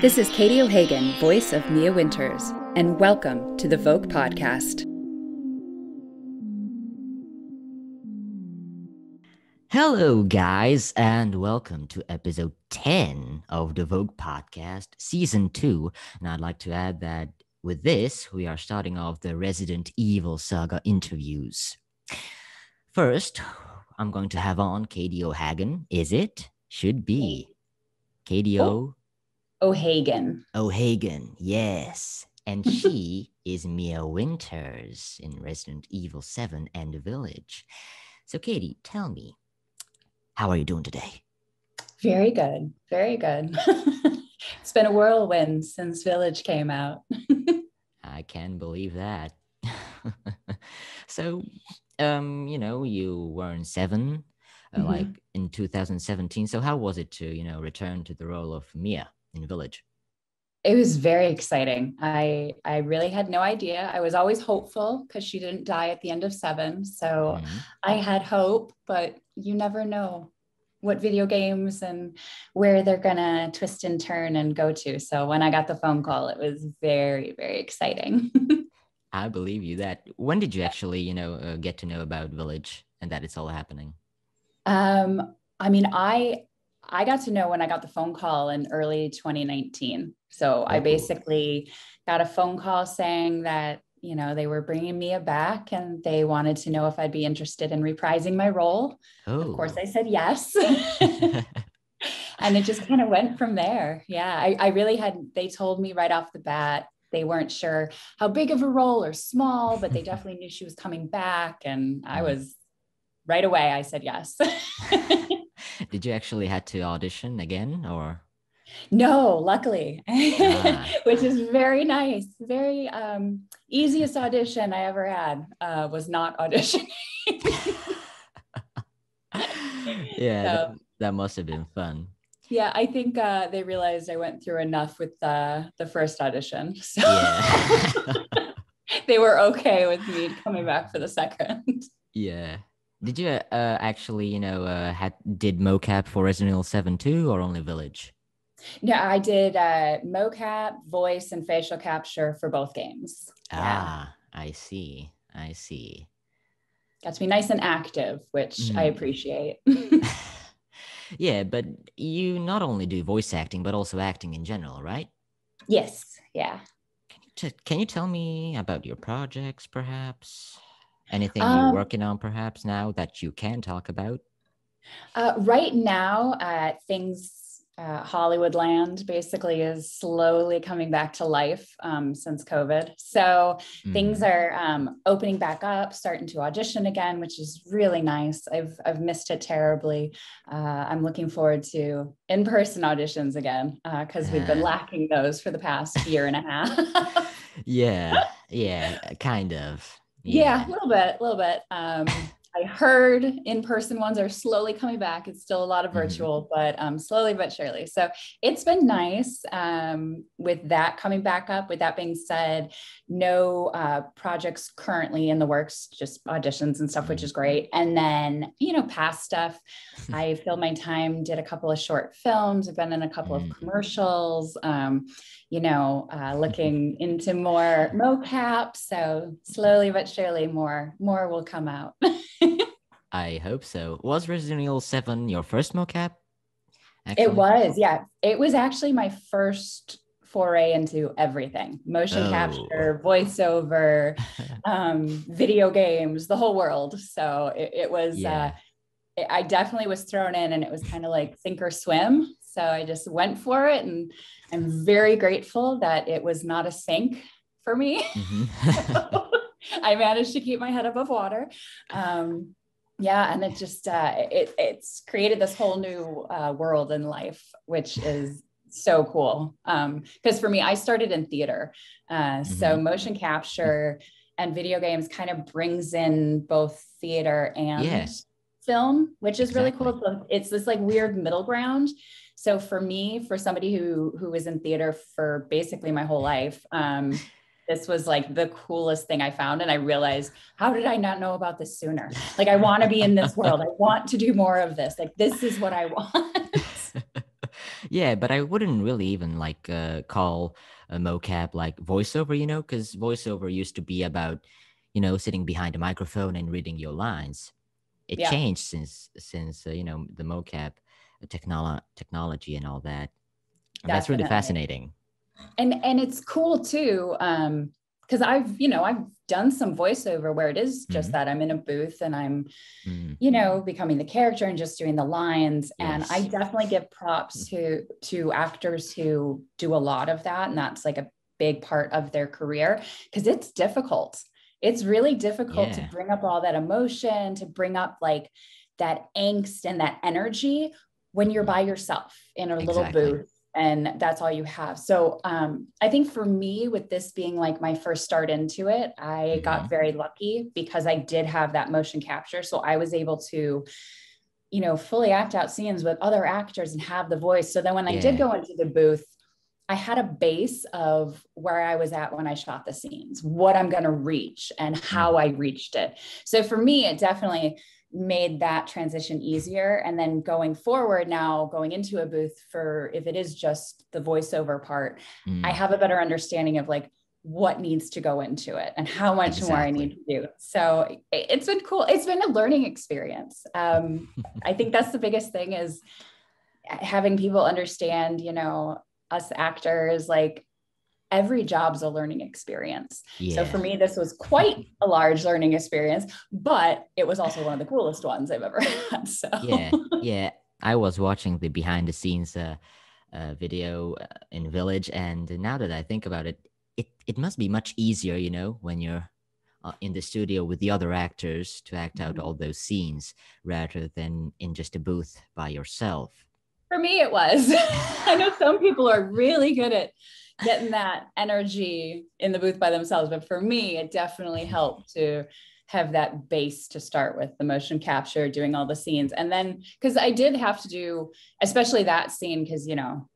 This is Katie O'Hagan, voice of Mia Winters, and welcome to the VŌC Podcast. Hello, guys, and welcome to episode 10 of the VŌC Podcast, season 2. And I'd like to add that with this, we are starting off the Resident Evil saga interviews. First, I'm going to have on Katie O'Hagan. Is it? Should be. Katie O'Hagan, yes. And she is Mia Winters in Resident Evil 7 and The Village. So Katie, tell me, how are you doing today? Very good, very good. It's been a whirlwind since Village came out. I can believe that. So, you know, you were in 7, like in 2017. So how was it to, you know, return to the role of Mia in Village? It was very exciting. I really had no idea. I was always hopeful because she didn't die at the end of 7. So I had hope, but you never know what video games and where they're gonna twist and turn and go to. So when I got the phone call, it was very, very exciting. I believe you that. When did you actually, you know, get to know about Village and that it's all happening? I mean, I got to know when I got the phone call in early 2019. So I basically got a phone call saying that, you know, they were bringing Mia back and they wanted to know if I'd be interested in reprising my role. Oh. Of course, I said yes. And it just kind of went from there. Yeah, I really had, they told me right off the bat, they weren't sure how big of a role or small, but they definitely knew she was coming back. And I was right away, I said yes. Did you actually had to audition again or? No, luckily, which is very nice. Very easiest audition I ever had was not auditioning. That must have been fun. Yeah, I think they realized I went through enough with the first audition. So yeah. They were okay with me coming back for the second. Yeah. Did you actually, you know, did mocap for Resident Evil 7 too, or only Village? No, I did mocap, voice, and facial capture for both games. Ah, yeah. I see. Got to be nice and active, which I appreciate. Yeah, but you not only do voice acting, but also acting in general, right? Yes, yeah. Can you tell me about your projects, perhaps? Anything you're working on perhaps now that you can talk about? Right now, things, Hollywood land basically is slowly coming back to life since COVID. So things are opening back up, starting to audition again, which is really nice. I've missed it terribly. I'm looking forward to in-person auditions again because we've been lacking those for the past year and a half. yeah, kind of. Yeah, a little bit. I heard in-person ones are slowly coming back. It's still a lot of virtual, but slowly but surely. So it's been nice with that coming back up. With that being said, no projects currently in the works, just auditions and stuff, which is great. And then, you know, past stuff, I filled my time, did a couple of short films. I've been in a couple of commercials, you know, looking into more mocap. So slowly but surely more will come out. I hope so. Was Resident Evil 7 your first mocap? Actually? It was, yeah. It was actually my first foray into everything. Motion capture, voiceover, video games, the whole world. So it was, I definitely was thrown in and it was kind of like sink or swim. So I just went for it and I'm very grateful that it was not a sink for me. So I managed to keep my head above water. Yeah, and it just, it's created this whole new world in life, which is so cool. Because for me, I started in theater. So motion capture and video games kind of brings in both theater and film, which is really cool. It's this like weird middle ground. So for me, for somebody who was in theater for basically my whole life, this was like the coolest thing I found. And I realized, how did I not know about this sooner? Like, I want to be in this world. I want to do more of this. Like, this is what I want. Yeah, but I wouldn't really even like call a mocap like voiceover, you know, because voiceover used to be about, you know, sitting behind a microphone and reading your lines. It changed since you know, the mocap technology and all that. And that's really fascinating. And it's cool too, because I've done some voiceover where it is just that I'm in a booth and I'm, you know, becoming the character and just doing the lines. Yes. And I definitely give props to actors who do a lot of that. And that's like a big part of their career, because it's difficult. It's really difficult to bring up all that emotion, to bring up like that angst and that energy when you're by yourself in a little booth. And that's all you have. So I think for me, with this being like my first start into it, I got very lucky because I did have that motion capture. So I was able to, you know, fully act out scenes with other actors and have the voice. So then when I did go into the booth, I had a base of where I was at when I shot the scenes, what I'm going to reach and how I reached it. So for me, it definitely made that transition easier. And then going forward now, going into a booth for, if it is just the voiceover part, I have a better understanding of like what needs to go into it and how much more I need to do. So it's been cool. It's been a learning experience. I think that's the biggest thing, is having people understand, you know, us actors, like every job's a learning experience. Yeah. So for me, this was quite a large learning experience, but it was also one of the coolest ones I've ever had. So yeah. I was watching the behind the scenes video in Village, and now that I think about it, it must be much easier, you know, when you're in the studio with the other actors to act out all those scenes rather than in just a booth by yourself. For me, it was. I know some people are really good at getting that energy in the booth by themselves, but for me, it definitely helped to have that base to start with, the motion capture, doing all the scenes. And then, because I did have to do, especially that scene, because, you know,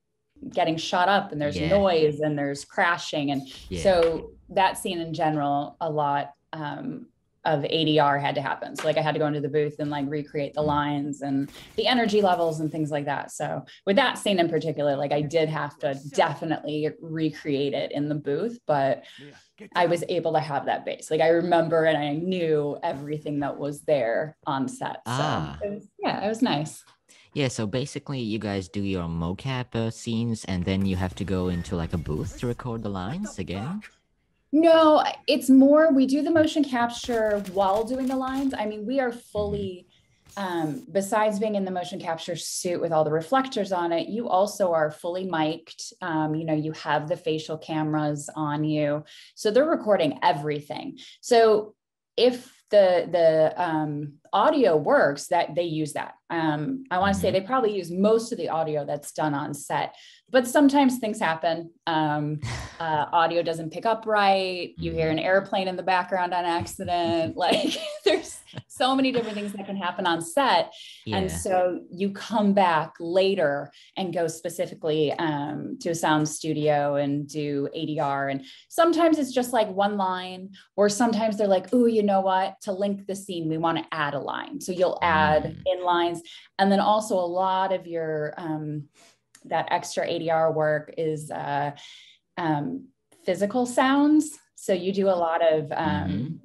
getting shot up and there's noise and there's crashing. And so that scene in general, a lot of ADR had to happen. So like I had to go into the booth and like recreate the lines and the energy levels and things like that. So with that scene in particular, like I did have to definitely recreate it in the booth, but I was able to have that base. Like I remember and I knew everything that was there on set. So it was nice. Yeah, so basically you guys do your mocap scenes and then you have to go into like a booth to record the lines again? No, it's more, we do the motion capture while doing the lines. I mean, we are fully, besides being in the motion capture suit with all the reflectors on it, you also are fully mic'd. You know, you have the facial cameras on you. So they're recording everything. So if the audio works, that they use that. I want to say they probably use most of the audio that's done on set, but sometimes things happen. Audio doesn't pick up right. You hear an airplane in the background on accident. Like there's so many different things that can happen on set. Yeah. And so you come back later and go specifically to a sound studio and do ADR. And sometimes it's just like one line, or sometimes they're like, oh, you know what, to link the scene, we want to add a line. So you'll add in lines. And then also a lot of your, that extra ADR work is physical sounds. So you do a lot of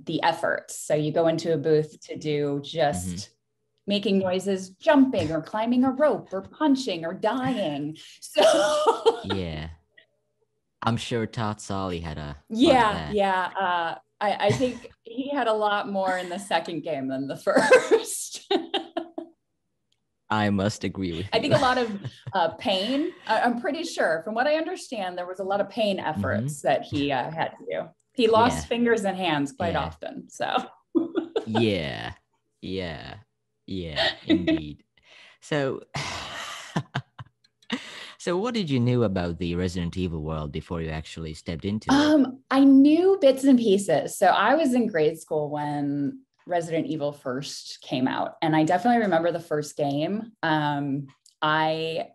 the efforts. So you go into a booth to do just making noises, jumping or climbing a rope or punching or dying. So yeah, I'm sure Todd Soley had a I think he had a lot more in the second game than the first. I must agree with you. I think a lot of pain. I'm pretty sure, from what I understand, there was a lot of pain efforts that he had to do. He lost fingers and hands quite often. So yeah, indeed. So what did you know about the Resident Evil world before you actually stepped into it? I knew bits and pieces. So I was in grade school when Resident Evil first came out. And I definitely remember the first game. I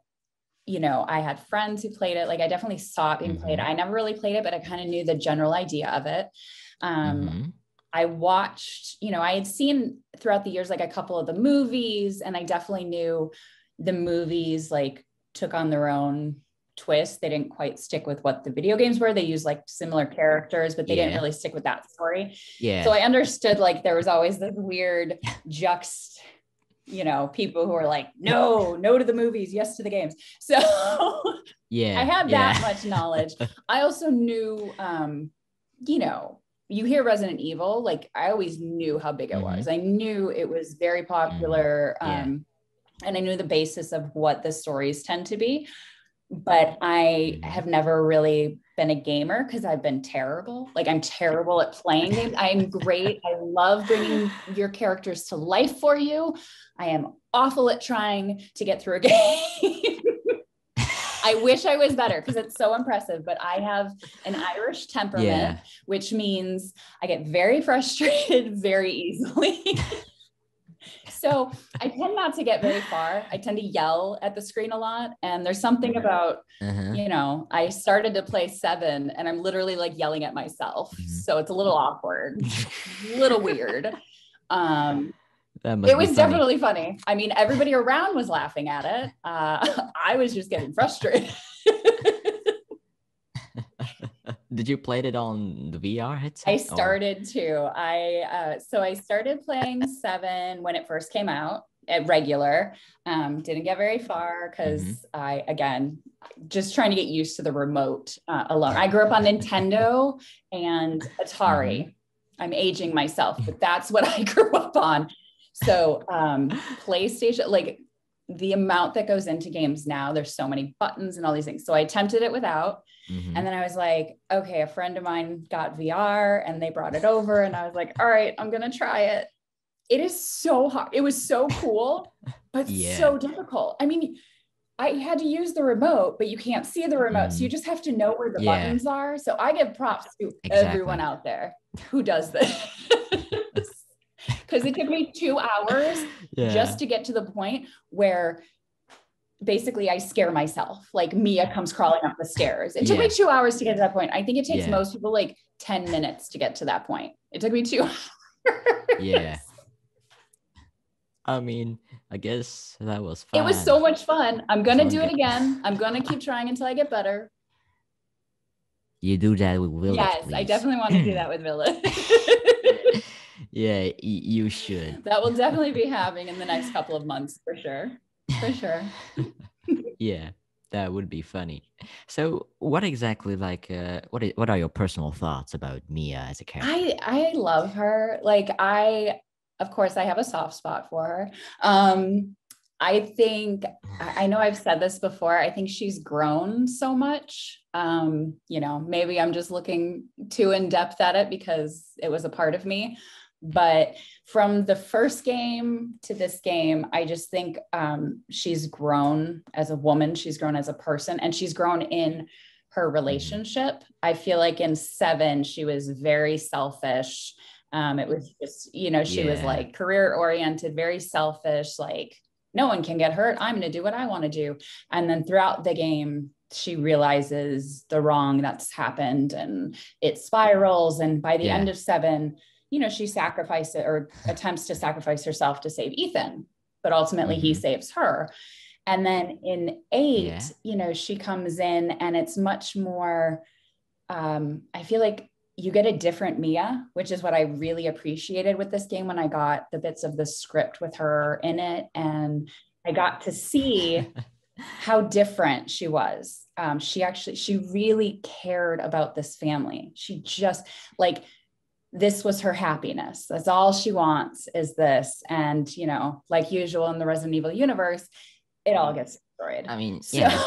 had friends who played it. Like I definitely saw it being played. I never really played it, but I kind of knew the general idea of it. I watched, you know, I had seen throughout the years, like a couple of the movies, and I definitely knew the movies, like took on their own twist. They didn't quite stick with what the video games were. They used like similar characters, but they didn't really stick with that story. Yeah. So I understood like there was always this weird juxt, you know, people who are like, no, no to the movies, yes to the games. So I had that much knowledge. I also knew, you know, you hear Resident Evil, like I always knew how big it was. I knew it was very popular. And I knew the basis of what the stories tend to be, but I have never really been a gamer because I've been terrible. Like I'm terrible at playing games. I'm great. I love bringing your characters to life for you. I am awful at trying to get through a game. I wish I was better because it's so impressive, but I have an Irish temperament, which means I get very frustrated very easily. So I tend not to get very far. I tend to yell at the screen a lot. And there's something about, you know, I started to play 7 and I'm literally like yelling at myself. So it's a little awkward, a little weird. It was definitely funny. I mean, everybody around was laughing at it. I was just getting frustrated. Did you play it on the VR headset? I started to. I started playing 7 when it first came out at regular. Didn't get very far because I, again, just trying to get used to the remote alone. I grew up on Nintendo and Atari. I'm aging myself, but that's what I grew up on. So PlayStation, like the amount that goes into games now, there's so many buttons and all these things. So I attempted it without. And then I was like, okay, a friend of mine got VR and they brought it over. And I was like, all right, I'm going to try it. It is so hard. It was so cool, but so difficult. I mean, I had to use the remote, but you can't see the remote. So you just have to know where the buttons are. So I give props to everyone out there who does this. Because it took me 2 hours just to get to the point where basically I scare myself. Like Mia comes crawling up the stairs. It took me 2 hours to get to that point. I think it takes most people like 10 minutes to get to that point. It took me 2 hours. Yeah. I mean, I guess that was fun. It was so much fun. I'm going to do it again. I'm going to keep trying until I get better. You do that with Village, yes, please. I definitely want to do that with Village. Yeah, you should. That will definitely be happening in the next couple of months for sure. For sure. Yeah, that would be funny. So what exactly, like, what are your personal thoughts about Mia as a character? I love her. Like, of course, I have a soft spot for her. I think, I know I've said this before, I think she's grown so much. You know, maybe I'm just looking too in depth at it because it was a part of me. But from the first game to this game, I just think she's grown as a woman, she's grown as a person, and she's grown in her relationship. I feel like in 7, she was very selfish. It was just, you know, she was like career oriented, very selfish, like no one can get hurt. I'm going to do what I want to do. And then throughout the game, she realizes the wrong that's happened and it spirals. And by the end of 7, you know, she sacrifices or attempts to sacrifice herself to save Ethan, but ultimately he saves her. And then in 8, you know, she comes in and it's much more, I feel like you get a different Mia, which is what I really appreciated with this game when I got the bits of the script with her in it. And I got to see how different she was. She really cared about this family. She just like, this was her happiness. That's all she wants is this. And, you know, like usual in the Resident Evil universe, it all gets destroyed. I mean, yeah.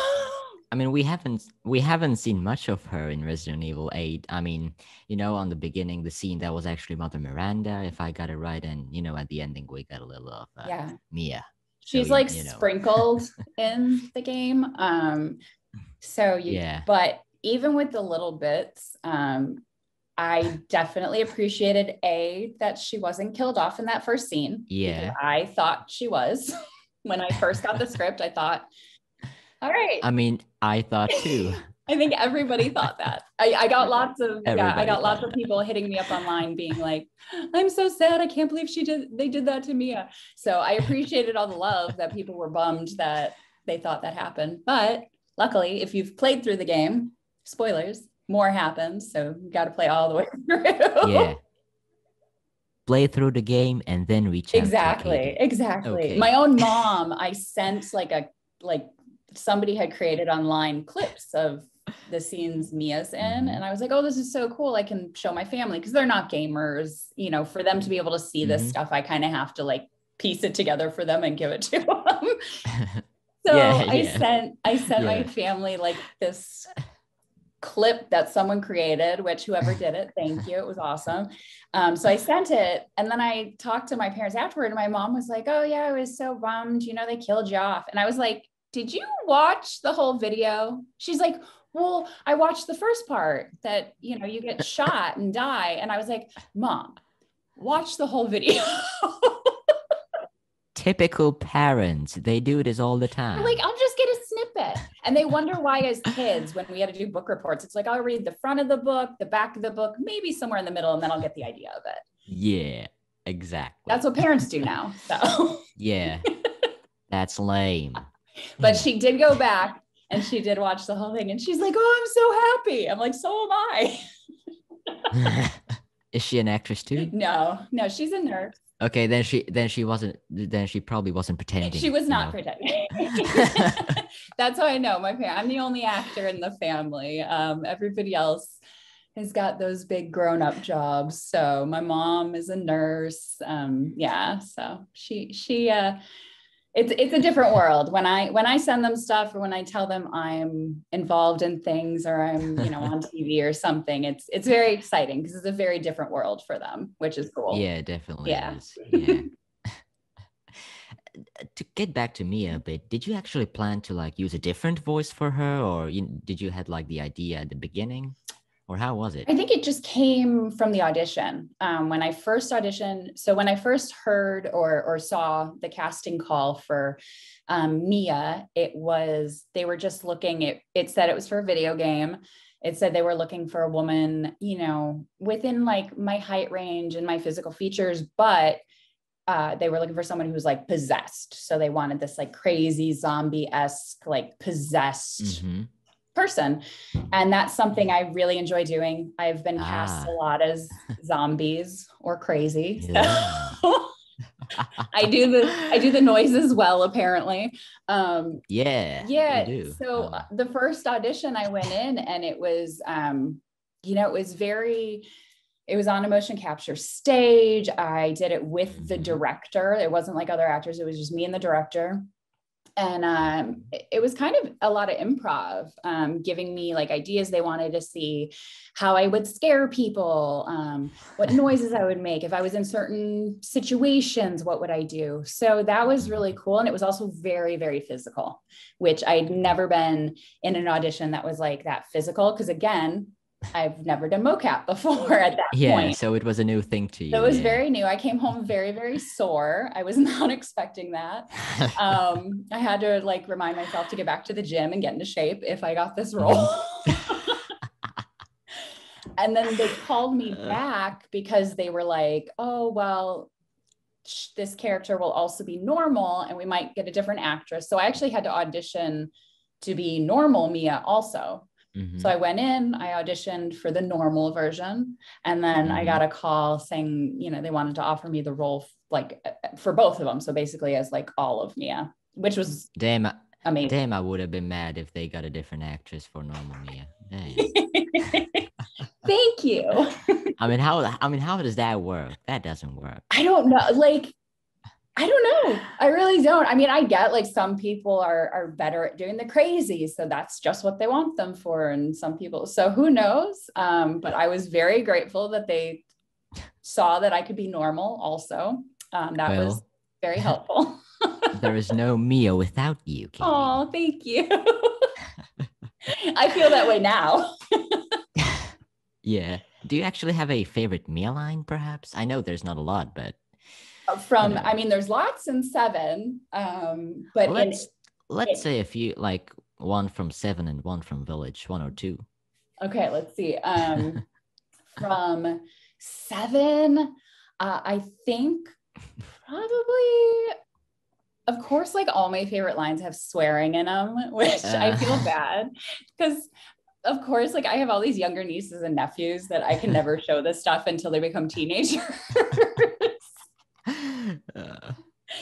I mean, we haven't seen much of her in Resident Evil 8. I mean, you know, on the beginning, the scene that was actually Mother Miranda, if I got it right. And, you know, at the ending, we got a little of Mia. She's so, like you know. Sprinkled in the game. But even with the little bits, I definitely appreciated that she wasn't killed off in that first scene. Yeah. I thought she was. When I first got the script, I thought, all right. I mean, I thought too. I think everybody thought that. I got lots of I got lots of people hitting me up online being like, I'm so sad. I can't believe they did that to Mia. So I appreciated all the love that people were bummed that they thought that happened. But luckily, if you've played through the game, spoilers, more happens. So you got to play all the way through. Yeah. Play through the game and then reach out. Exactly. Exactly. Okay. My own mom, I sent like somebody had created online clips of the scenes Mia's in. Mm-hmm. And I was like, oh, this is so cool. I can show my family because they're not gamers, you know, for them to be able to see this stuff, I kind of have to like piece it together for them and give it to them. So I sent my family like this clip that someone created, which whoever did it, thank you, it was awesome. So I sent it, and then I talked to my parents afterward, and my mom was like, oh yeah, I was so bummed, you know, they killed you off. And I was like, did you watch the whole video? She's like, well, I watched the first part that, you know, you get shot and die. And I was like, Mom, watch the whole video. Typical parents, they do this all the time. Like, I'll just get a snippet. And they wonder why as kids, when we had to do book reports, it's like, I'll read the front of the book, the back of the book, maybe somewhere in the middle, and then I'll get the idea of it. Yeah, exactly. That's what parents do now. So yeah, that's lame. But she did go back and she did watch the whole thing. And she's like, oh, I'm so happy. I'm like, so am I. Is she an actress too? No, she's a nurse. Okay, then she probably wasn't pretending. She was not pretending. That's how I know my parents. I'm the only actor in the family. Everybody else has got those big grown-up jobs. So my mom is a nurse. So she it's a different world. When I send them stuff, or when I tell them I'm involved in things, or I'm, you know, on TV or something, it's very exciting because it's a very different world for them, which is cool. Yeah, definitely. Yeah. Yeah. To get back to Mia a bit, did you actually plan to like use a different voice for her, or did you had like the idea at the beginning, or how was it? I think it just came from the audition. When I first auditioned, so when I first heard or saw the casting call for Mia, it said it was for a video game. It said they were looking for a woman, you know, within like my height range and my physical features, but they were looking for someone who was like possessed. So they wanted this like crazy zombie-esque, like possessed person. And that's something I really enjoy doing. I've been cast a lot as zombies or crazy. Yeah. So I do the noises well, apparently. Yeah. So the first audition I went in, and it was, it was on a motion capture stage. I did it with the director. It wasn't like other actors. It was just me and the director. And it was kind of a lot of improv, giving me like ideas. They wanted to see how I would scare people, what noises I would make. If I was in certain situations, what would I do? So that was really cool. And it was also very, very physical, which I'd never been in an audition that was like that physical. Because again, I've never done mocap before at that point. Yeah, so it was a new thing to you. So it was very new. I came home very, very sore. I was not expecting that. I had to like remind myself to get back to the gym and get into shape if I got this role. And then they called me back because they were like, oh, well, this character will also be normal and we might get a different actress. So I actually had to audition to be normal Mia also. So I went in, I auditioned for the normal version, and then I got a call saying, you know, they wanted to offer me the role like for both of them. So basically as like all of Mia, which was amazing. Damn, I would have been mad if they got a different actress for normal Mia. Damn. Thank you. I mean, how does that work? That doesn't work. I don't know. Like, I don't know. I really don't. I mean, I get like some people are better at doing the crazy. So that's just what they want them for. And some people, so who knows? But I was very grateful that they saw that I could be normal also. That was very helpful. There is no Mia without you, Katie. Oh, thank you. I feel that way now. Yeah. Do you actually have a favorite Mia line perhaps? I know there's not a lot, but there's lots in 7, but let's say a few, like one from 7 and one from Village, 1 or 2. Okay, let's see. From 7, I think probably of course, like all my favorite lines have swearing in them, which I feel bad because of course, like I have all these younger nieces and nephews that I can never show this stuff until they become teenagers.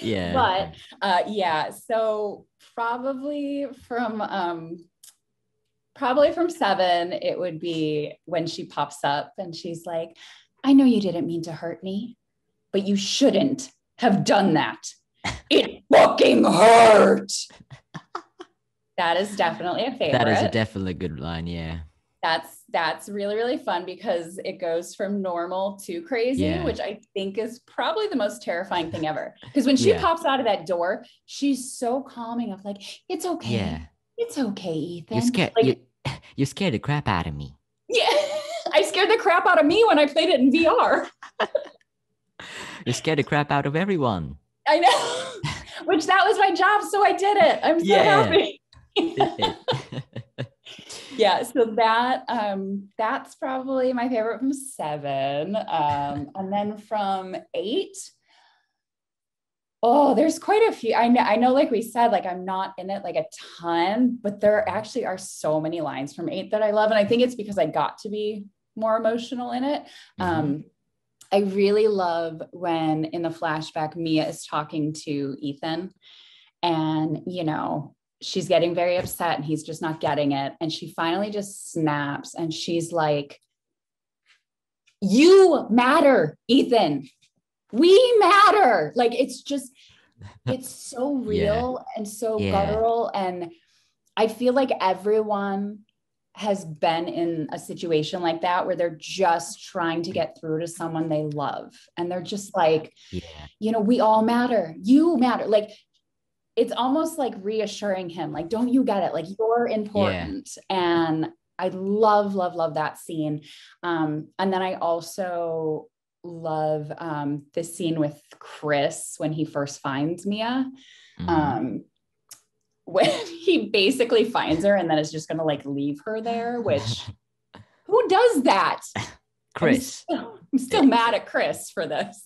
Yeah. But yeah, so probably from 7, it would be when she pops up and she's like, I know you didn't mean to hurt me, but you shouldn't have done that. It fucking hurt. That is definitely a favorite. That is definitely a good line, yeah. That's really, really fun because it goes from normal to crazy, yeah. Which I think is probably the most terrifying thing ever. Because when she pops out of that door, she's so calming of like, it's okay. Yeah. It's okay, Ethan. You scared the crap out of me. Yeah. I scared the crap out of me when I played it in VR. You scared the crap out of everyone. I know. Which that was my job, so I did it. I'm so happy. Yeah, so that that's probably my favorite from 7. And then from 8, oh, there's quite a few. I know, like we said, like I'm not in it like a ton, but there actually are so many lines from 8 that I love. And I think it's because I got to be more emotional in it. I really love when in the flashback, Mia is talking to Ethan and, you know, she's getting very upset and he's just not getting it. And she finally just snaps and she's like, you matter, Ethan. We matter. Like, it's just, it's so real and so guttural. And I feel like everyone has been in a situation like that where they're just trying to get through to someone they love. And they're just like, you know, we all matter. You matter. Like, it's almost like reassuring him, like, don't you get it? Like, you're important. Yeah. And I love, love, love that scene. And then I also love the scene with Chris when he first finds Mia. When he basically finds her and then is just going to like leave her there, which who does that? Chris. I'm still mad at Chris for this.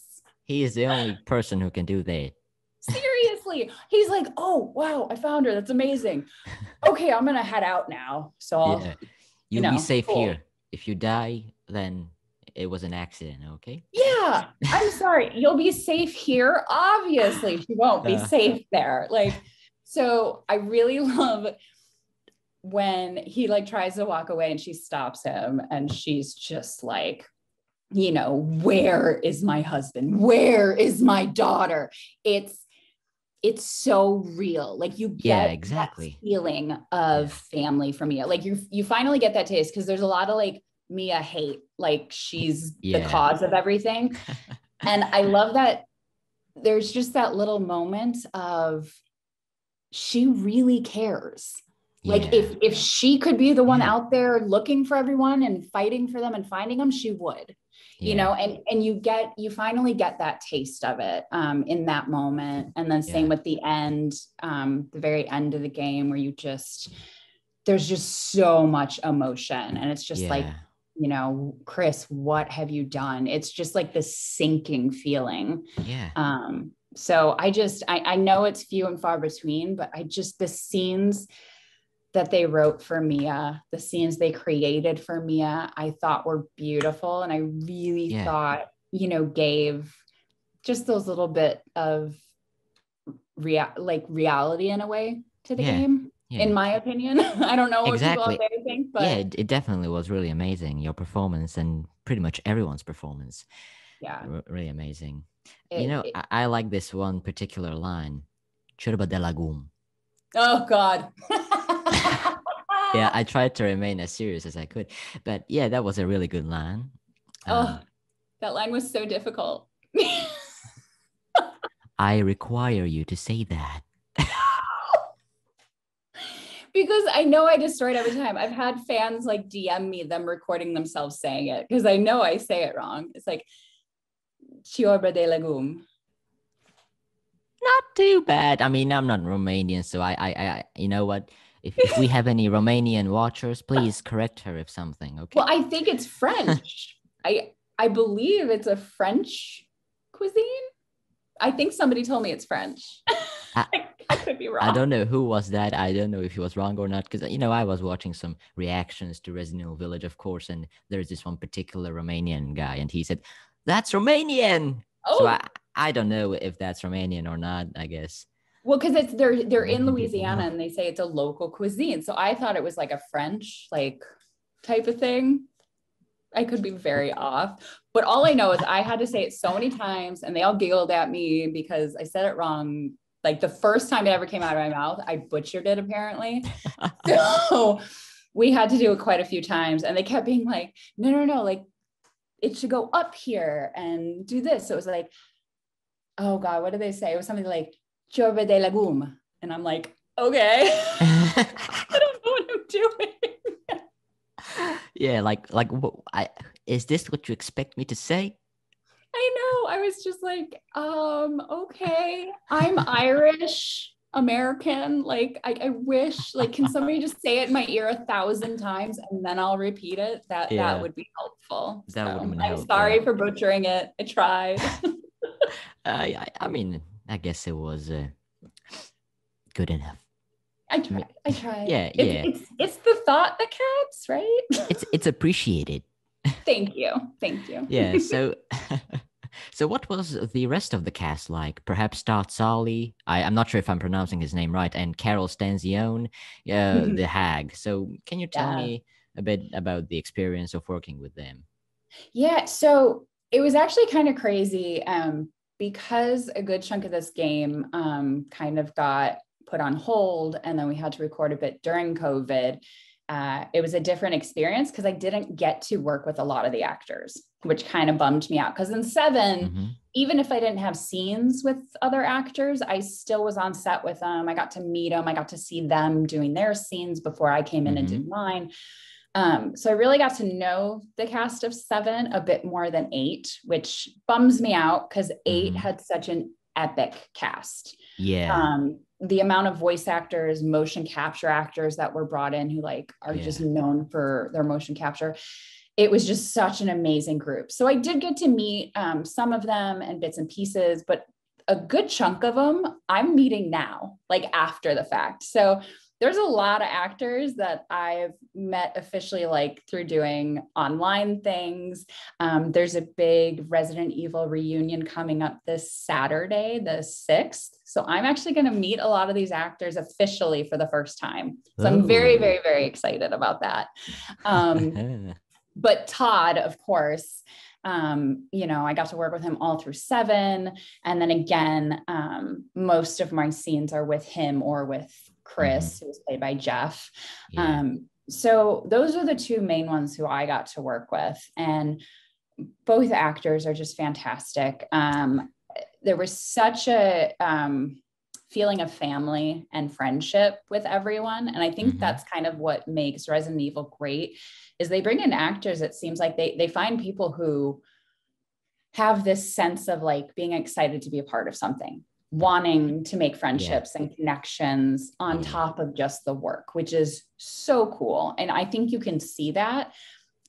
He is the only person who can do that. Seriously, he's like, oh wow, I found her, that's amazing, okay, I'm gonna head out now, so I'll, you'll be safe here. If you die, then it was an accident, okay? Yeah, I'm sorry, you'll be safe here. Obviously she won't be safe there. Like, so I really love when he like tries to walk away and she stops him and she's just like, you know, where is my husband, where is my daughter? It's so real. Like, you get that feeling of family from Mia. Like, you finally get that taste, because there's a lot of like Mia hate, like she's the cause of everything. And I love that there's just that little moment of she really cares. Like, if she could be the one out there looking for everyone and fighting for them and finding them, she would. You know, and you finally get that taste of it in that moment. And then same with the end, the very end of the game, where there's just so much emotion. And it's just like, you know, Chris, what have you done? It's just like this sinking feeling. Yeah. So I know it's few and far between, but the scenes that they wrote for Mia, the scenes they created for Mia, I thought were beautiful. And I really thought, you know, gave just those little bit of reality in a way to the game, in my opinion. I don't know what people out there think, but it definitely was really amazing. Your performance, and pretty much everyone's performance. Yeah. Really amazing. I like this one particular line, Ciorba de légume. Oh God. Yeah, I tried to remain as serious as I could, but yeah, that was a really good line. That line was so difficult. I require you to say that. Because I know I destroy it every time. I've had fans like DM me them recording themselves saying it, because I know I say it wrong. It's like Ciorba de légume. Not too bad. I mean, I'm not Romanian, so I you know what? If we have any Romanian watchers, please correct her if something, okay? Well, I think it's French. I believe it's a French cuisine. I think somebody told me it's French. I could be wrong. I don't know who was that. I don't know if he was wrong or not, because, you know, I was watching some reactions to Resident Evil Village, of course, and there's this one particular Romanian guy, and he said, "That's Romanian." Oh. So I don't know if that's Romanian or not, I guess. Well, because it's they're in Louisiana and they say it's a local cuisine. So I thought it was like a French type of thing. I could be very off, but all I know is I had to say it so many times and they all giggled at me because I said it wrong. Like the first time it ever came out of my mouth, I butchered it apparently. So we had to do it quite a few times and they kept being like, no, like it should go up here and do this. So it was like, oh God, what did they say? It was something like Ciorba de légume. And I'm like, okay, I don't know what I'm doing. Yeah. Like is this what you expect me to say? I know. I was just like, okay, I'm Irish American. Like, I wish, like, can somebody just say it in my ear 1,000 times and then I'll repeat it? That would be helpful. Sorry for butchering it. I tried. I mean, I guess it was good enough. I tried. Yeah. It's the thought that counts, right? It's appreciated. Thank you. Yeah. So what was the rest of the cast like? Perhaps Todd Soley. I'm not sure if I'm pronouncing his name right. And Carol Stanzione, the hag. So can you tell me a bit about the experience of working with them? Yeah. So it was actually kind of crazy because a good chunk of this game kind of got put on hold. And then we had to record a bit during COVID. It was a different experience because I didn't get to work with a lot of the actors, which kind of bummed me out. Because in 7, even if I didn't have scenes with other actors, I still was on set with them. I got to meet them. I got to see them doing their scenes before I came in and did mine. So I really got to know the cast of 7 a bit more than 8, which bums me out because 8 had such an epic cast. Yeah. The amount of voice actors, motion capture actors that were brought in who are just known for their motion capture. It was just such an amazing group. So I did get to meet some of them and bits and pieces, but a good chunk of them I'm meeting now, after the fact. So there's a lot of actors that I've met officially through doing online things. There's a big Resident Evil reunion coming up this Saturday, the 6th. So I'm actually going to meet a lot of these actors officially for the first time. So I'm very, very, very excited about that. But Todd, of course, I got to work with him all through 7. And then again, most of my scenes are with him or with Chris, who was played by Jeff. Yeah. So those are the 2 main ones who I got to work with. And both actors are just fantastic. There was such a feeling of family and friendship with everyone. And I think that's kind of what makes Resident Evil great is they bring in actors. It seems like they find people who have this sense of being excited to be a part of something, wanting to make friendships and connections on top of just the work, which is so cool. And I think you can see that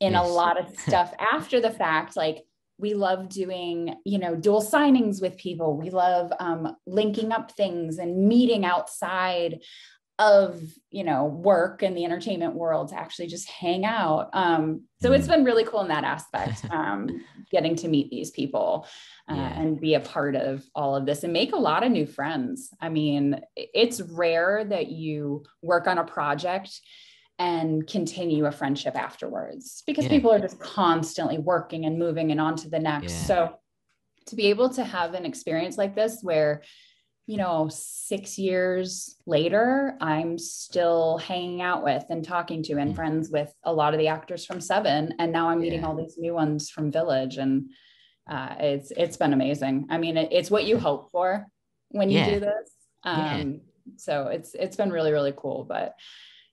in a lot of stuff after the fact. We love doing, dual signings with people. We love linking up things and meeting outside of, work and the entertainment world to actually just hang out. So it's been really cool in that aspect, getting to meet these people and be a part of all of this and make a lot of new friends. I mean, it's rare that you work on a project and continue a friendship afterwards because people are just constantly working and moving and on to the next. Yeah. So to be able to have an experience like this where, 6 years later, I'm still hanging out with and talking to and friends with a lot of the actors from 7. And now I'm meeting all these new ones from Village. And it's been amazing. I mean, it's what you hope for when you do this. So it's been really, really cool. But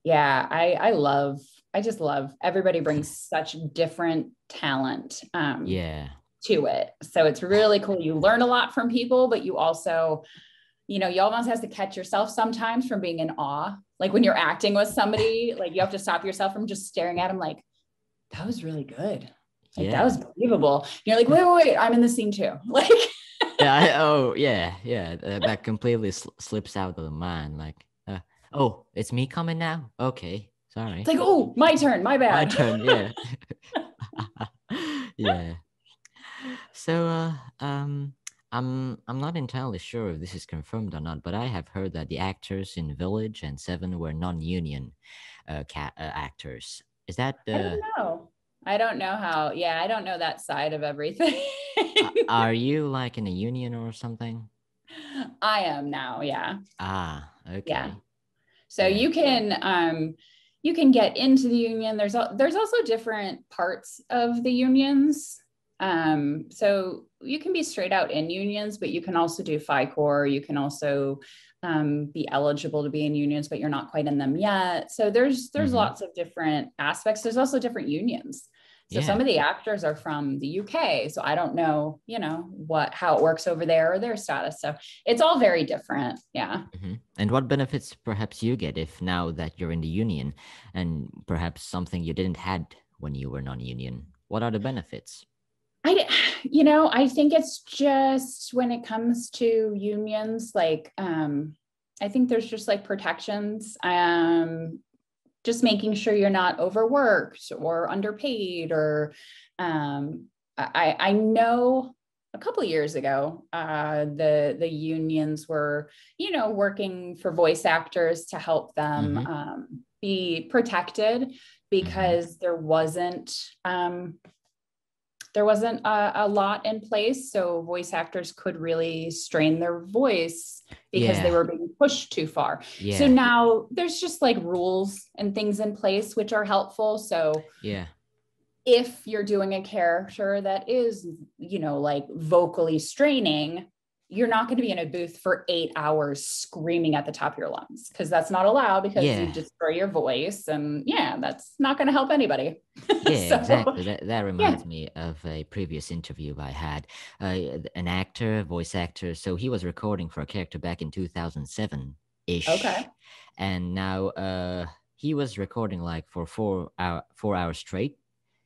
yeah, I just love everybody brings such different talent to it. So it's really cool. You learn a lot from people, but you also, you almost have to catch yourself sometimes from being in awe. Like when you're acting with somebody, you have to stop yourself from just staring at them like, that was really good. That was believable. And you're like, wait, I'm in the scene too. That completely slips out of the mind. Like, oh, it's me coming now. Okay, sorry. It's like, oh, my turn. My bad. My turn. Yeah. Yeah. So, I'm not entirely sure if this is confirmed or not, but I have heard that the actors in Village and Seven were non-union actors. Is that? I don't know. I don't know how. Yeah, I don't know that side of everything. Are you like in a union or something? I am now. Yeah. Ah. Okay. Yeah. So you can get into the union. There's also different parts of the unions. So you can be straight out in unions, but you can also do FICOR. You can also be eligible to be in unions, but you're not quite in them yet. So there's mm-hmm. lots of different aspects. There's also different unions. So some of the actors are from the UK. So I don't know, how it works over there or their status. So it's all very different. Yeah. Mm-hmm. And what benefits perhaps you get if now that you're in the union, and perhaps something you didn't had when you were non-union? What are the benefits? I think it's just when it comes to unions, like, I think there's just like protections, just making sure you're not overworked or underpaid, or I know a couple of years ago, the unions were, working for voice actors to help them mm-hmm. Be protected, because there wasn't a lot in place. So voice actors could really strain their voice because they were being pushed too far. Yeah. So now there's just like rules and things in place, which are helpful. So if you're doing a character that is, like vocally straining, you're not going to be in a booth for 8 hours screaming at the top of your lungs, because that's not allowed, because you destroy your voice, and that's not going to help anybody. Yeah, so, exactly. That reminds me of a previous interview I had, an actor, voice actor. So he was recording for a character back in 2007-ish. Okay. And now he was recording like for 4 hours straight.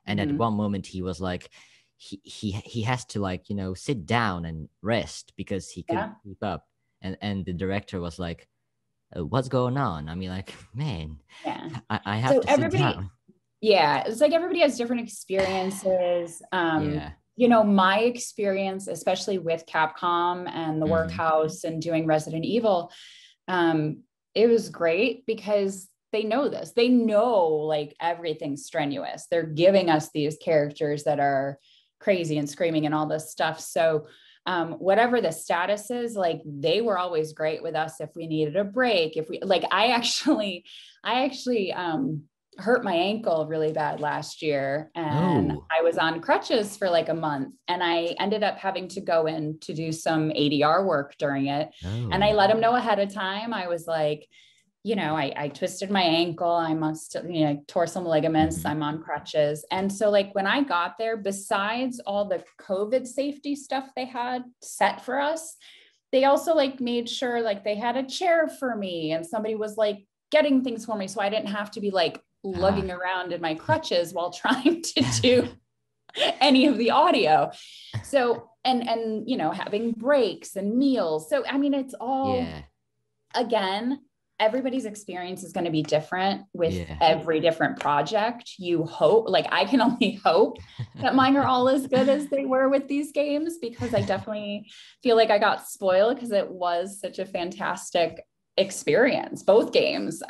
And at one moment he was like, he has to like sit down and rest because he couldn't keep up, and the director was like, what's going on? I mean, like, man, I have to sit down. It's like everybody has different experiences. My experience, especially with Capcom and the workhouse and doing Resident Evil, it was great because they know this. They know like everything's strenuous. They're giving us these characters that are crazy and screaming and all this stuff. So whatever the status is, like they were always great with us if we needed a break. If we like, I actually hurt my ankle really bad last year, and I was on crutches for like a month, and I ended up having to go in to do some ADR work during it. And I let them know ahead of time. I was like, I twisted my ankle. I must, tore some ligaments. I'm on crutches. And so like when I got there, besides all the COVID safety stuff they had set for us, they also like made sure like they had a chair for me, and somebody was like getting things for me. So I didn't have to be like lugging around in my crutches while trying to do any of the audio. So, and having breaks and meals. So, I mean, it's all, again, everybody's experience is going to be different with every different project. You hope, like I can only hope that mine are all as good as they were with these games, because I definitely feel like I got spoiled, because it was such a fantastic experience, both games,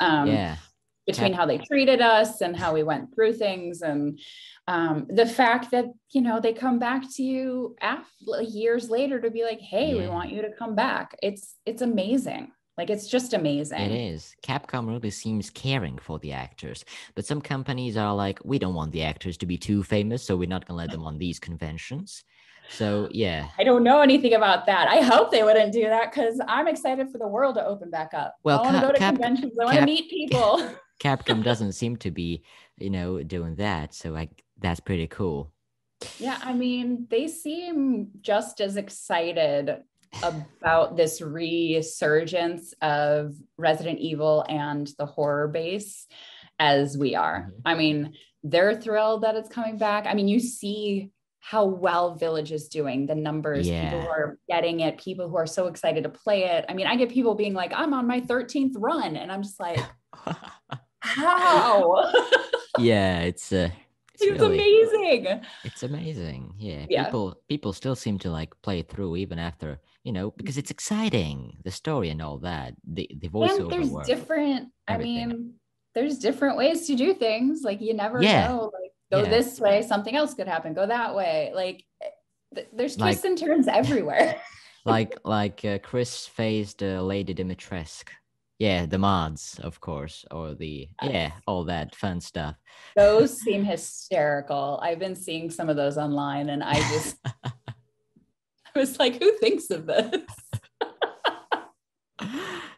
between how they treated us and how we went through things. And the fact that, they come back to you after years later to be like, hey, we want you to come back. It's amazing. Like, it's just amazing. It is. Capcom really seems caring for the actors, but some companies are like, we don't want the actors to be too famous, so we're not going to let them on these conventions. So, I don't know anything about that. I hope they wouldn't do that, because I'm excited for the world to open back up. Well, I want to go to conventions. I want to meet people. Capcom doesn't seem to be, doing that. So that's pretty cool. Yeah, I mean, they seem just as excited about this resurgence of Resident Evil and the horror base as we are. I mean, they're thrilled that it's coming back. I mean, you see how well Village is doing, the numbers, people who are getting it, people who are so excited to play it. I mean, I get people being like, I'm on my 13th run. And I'm just like, how? Yeah, it's really amazing. It's amazing. Yeah. People still seem to like play through even after, you know, because it's exciting, the story and all that, the voiceover and there's work, different, everything. I mean, there's different ways to do things. Like you never know, like go this way, something else could happen, go that way. Like there's twists and turns everywhere. like Chris faced Lady Dimitrescu. Yeah, the mods, of course, or the, all that fun stuff. Those seem hysterical. I've been seeing some of those online and I just, I was like, who thinks of this?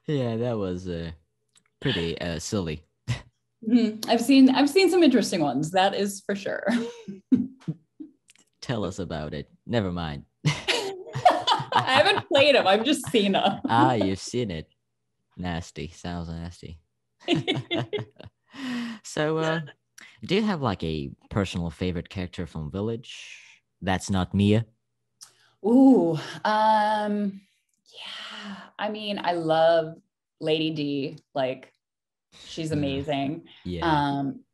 Yeah, that was pretty silly. Mm-hmm. I've seen some interesting ones, that is for sure. Tell us about it. Never mind. I haven't played them. I've just seen them. Ah, you've seen it. Nasty. Sounds nasty. So do you have like a personal favorite character from Village that's not Mia? Ooh, yeah, I mean, I love Lady D, like she's amazing.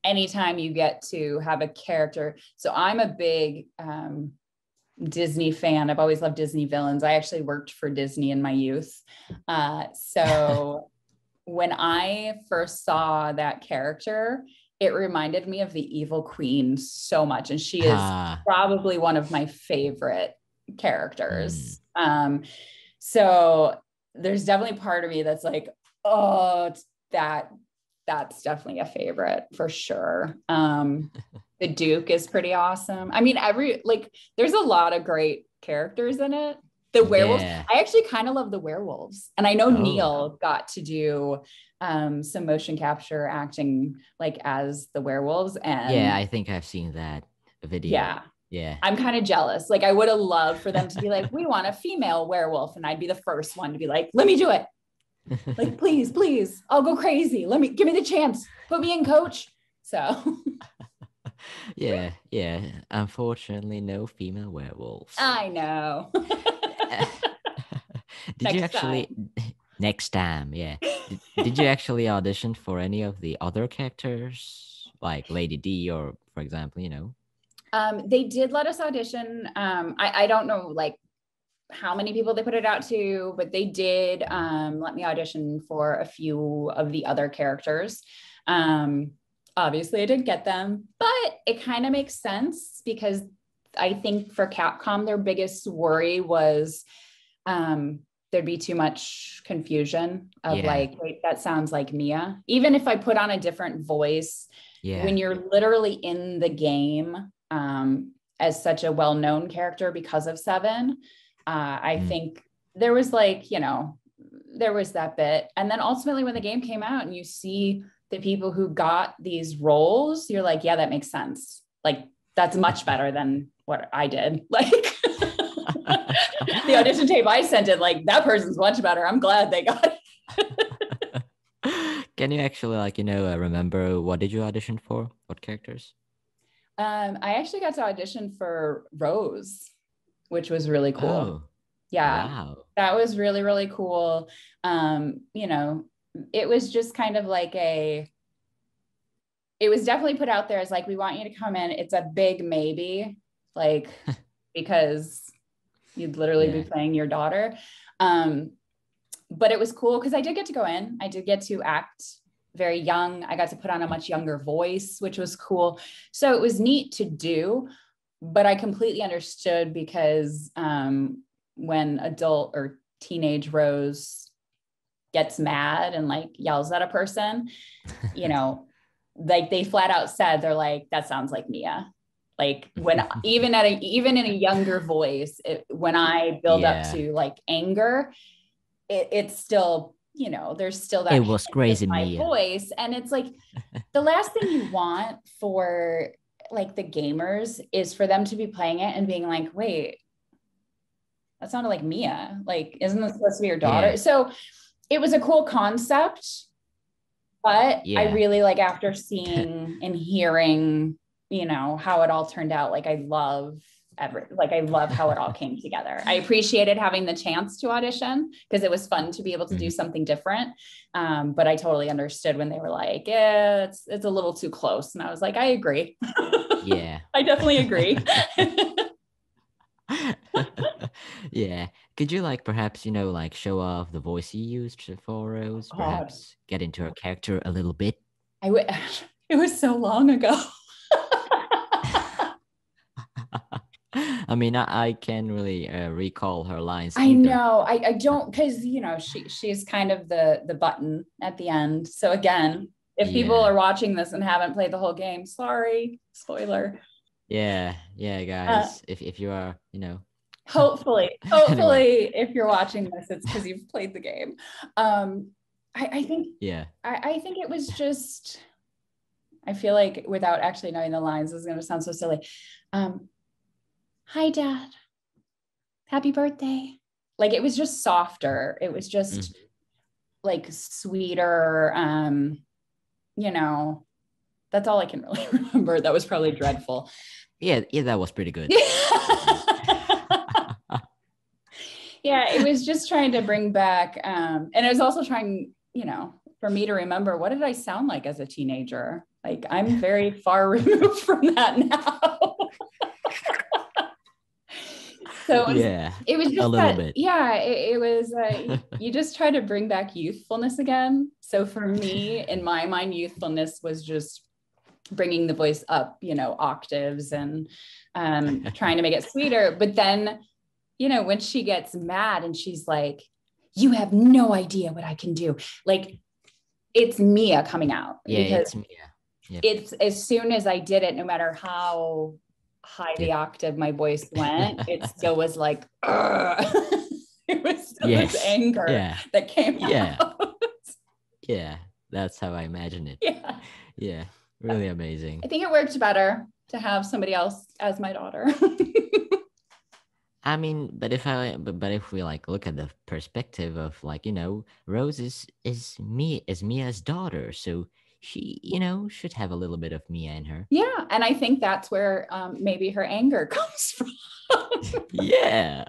Anytime you get to have a character, so I'm a big Disney fan. I've always loved Disney villains. I actually worked for Disney in my youth. So when I first saw that character, it reminded me of the Evil Queen so much. And she is probably one of my favorite characters. So there's definitely part of me that's like, oh, that's definitely a favorite for sure. The Duke is pretty awesome. I mean, there's a lot of great characters in it. The werewolves, I actually kind of love the werewolves. And I know Neil got to do some motion capture acting like as the werewolves. And yeah, I think I've seen that video. Yeah. I'm kind of jealous. Like I would have loved for them to be like, we want a female werewolf. And I'd be the first one to be like, let me do it. Like, please, I'll go crazy. Give me the chance. Put me in, coach. So yeah. Unfortunately, no female werewolves. I know. Next time, yeah. Did you actually audition for any of the other characters, like Lady D, or for example, you know? They did let us audition. I don't know, like how many people they put it out to, but they did let me audition for a few of the other characters. Obviously I didn't get them, but it kind of makes sense because I think for Capcom, their biggest worry was there'd be too much confusion of like, wait, that sounds like Mia. Even if I put on a different voice, when you're literally in the game as such a well-known character because of 7, I think there was like, you know, there was that bit. And then ultimately when the game came out and you see the people who got these roles, you're like, yeah, that makes sense. Like, that's much better than what I did. Like the audition tape I sent it, like that person's much better. I'm glad they got it. Can you actually like, you know, remember what did you audition for? What characters? I actually got to audition for Rose, which was really cool. Oh, yeah. Wow. That was really, really cool. You know, it was just kind of like it was definitely put out there as like, we want you to come in. It's a big maybe, like, because you'd literally be playing your daughter. But it was cool because I did get to go in. I did get to act very young. I got to put on a much younger voice, which was cool. So it was neat to do, but I completely understood because when adult or teenage Rose gets mad and like yells at a person, you know, like they flat out said, they're like, that sounds like Mia. Like when, even in a younger voice, when I build up to like anger, it's still, you know, there's still that. It was crazy in my voice. And it's like, the last thing you want for like the gamers is for them to be playing it and being like, wait, that sounded like Mia. Like, isn't this supposed to be your daughter? Yeah. So it was a cool concept, but I really like after seeing and hearing, you know, how it all turned out, like I love everything. Like, I love how it all came together. I appreciated having the chance to audition because it was fun to be able to do something different. But I totally understood when they were like, yeah, it's a little too close. And I was like, I agree. Yeah. I definitely agree. Yeah. Could you perhaps, like show off the voice you used for Rose, perhaps get into her character a little bit? It was so long ago. I mean, I can't really recall her lines. I either. Know. I don't, because, she's kind of the button at the end. So again, if people are watching this and haven't played the whole game, sorry, spoiler. Yeah, guys, if you are, Hopefully, anyway. If you're watching this, it's because you've played the game. I think, I think it was just, I feel like without actually knowing the lines, this is going to sound so silly. Hi, Dad. Happy birthday. Like, it was just softer. It was just like sweeter. That's all I can really remember. That was probably dreadful. Yeah, that was pretty good. Yeah, it was just trying to bring back, and it was also trying, for me to remember, what did I sound like as a teenager? Like, I'm very far removed from that now. So it was just a little bit. Yeah, it was, you just try to bring back youthfulness again. So for me, in my mind, youthfulness was just bringing the voice up, octaves and trying to make it sweeter. But then, when she gets mad and she's like, you have no idea what I can do. Like, it's Mia coming out. Yeah, it's Mia. Yep. It's as soon as I did it, no matter how high the octave my voice went, it still was like, it was still this anger that came out. Yeah, that's how I imagine it. Yeah, really amazing. I think it worked better to have somebody else as my daughter. I mean, but if we look at the perspective of Rose is Mia's daughter, so she should have a little bit of Mia in her. Yeah, and I think that's where maybe her anger comes from. Yeah,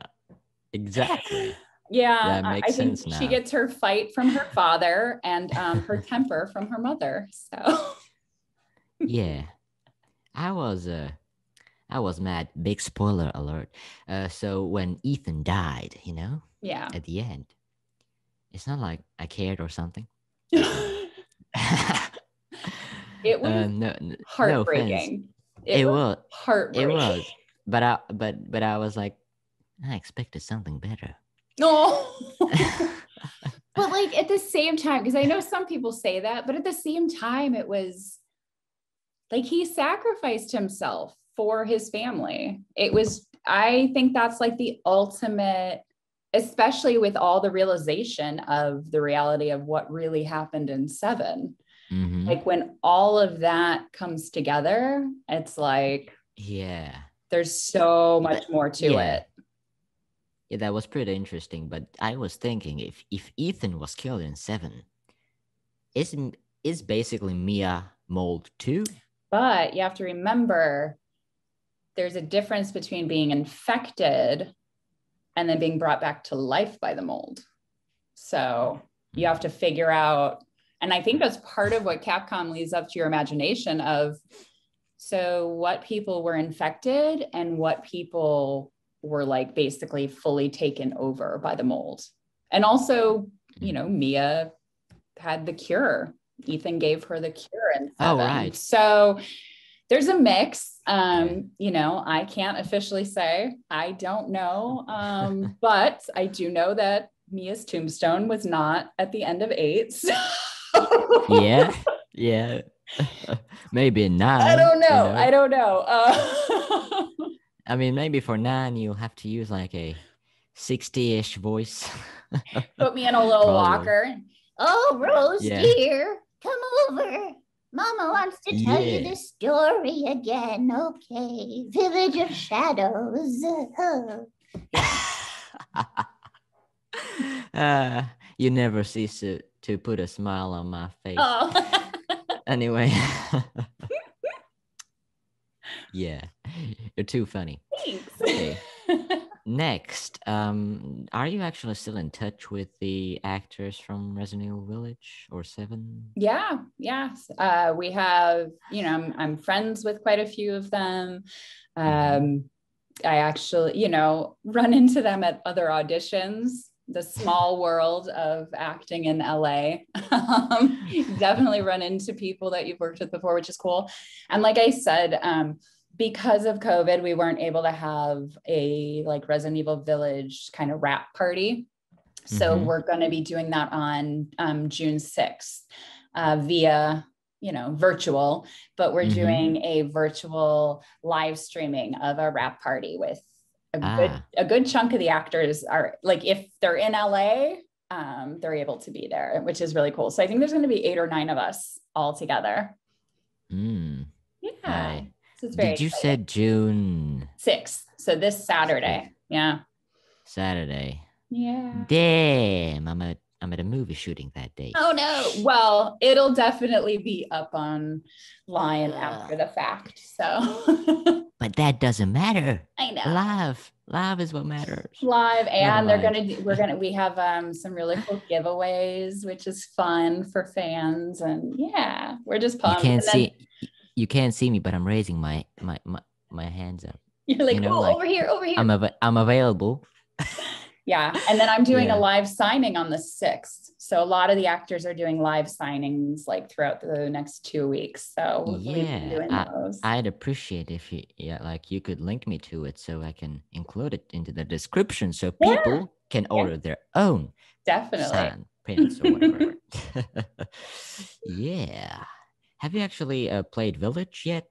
exactly. Yeah, that makes sense now. She gets her fight from her father and her temper from her mother. So yeah, I was mad. Big spoiler alert. So when Ethan died, at the end, it's not like I cared or something. It was heartbreaking. No, it was heartbreaking. It was. But I was like, I expected something better. Oh. But at the same time, because I know some people say that, but at the same time, it was like he sacrificed himself for his family. It was, I think that's the ultimate, especially with all the realization of the reality of what really happened in 7. Mm-hmm. When all of that comes together, it's there's so much more to it. Yeah, that was pretty interesting. But I was thinking, if Ethan was killed in 7, is basically Mia mold too? But you have to remember, there's a difference between being infected and then being brought back to life by the mold. So you have to figure out, and I think that's part of what Capcom leaves up to your imagination of, so what people were infected and what people were basically fully taken over by the mold. And also, Mia had the cure. Ethan gave her the cure in 7. Oh, right. So there's a mix. I can't officially say, I don't know. But I do know that Mia's tombstone was not at the end of 8. So. Yeah. Maybe in 9. I don't know. I mean, maybe for 9, you'll have to use a 60-ish voice. Put me in a little walker. Oh, Rose dear, come over. Mama wants to tell you the story again. Okay, Village of Shadows. You never cease to put a smile on my face. Oh. Anyway. Yeah, you're too funny. Thanks. Okay. Next, are you actually still in touch with the actors from Resident Evil Village or 7? Yeah. We have, I'm friends with quite a few of them. I actually, run into them at other auditions. The small world of acting in LA. Definitely run into people that you've worked with before, which is cool. And like I said, because of COVID, we weren't able to have a Resident Evil Village kind of wrap party. So we're going to be doing that on June 6th via, virtual, but we're doing a virtual live streaming of a wrap party with a good chunk of the actors are if they're in LA, they're able to be there, which is really cool. So I think there's going to be 8 or 9 of us all together. Yeah. Right. So it's very exciting. You said June 6th. So this Saturday. 6th. Yeah. Saturday. Yeah. Damn. I'm at a movie shooting that day. Oh no. Well, it'll definitely be up online after the fact. So but that doesn't matter. I know. Live is what matters. Live, and we have some really cool giveaways, which is fun for fans, and yeah, we're just pumped. You can't see me, but I'm raising my hands up. You're like, over here. I'm available. Yeah, and then I'm doing a live signing on the 6th. So a lot of the actors are doing live signings throughout the next 2 weeks. So I'd appreciate if you you could link me to it so I can include it into the description so people can order their own sign prints or whatever. Yeah. Have you actually played Village yet?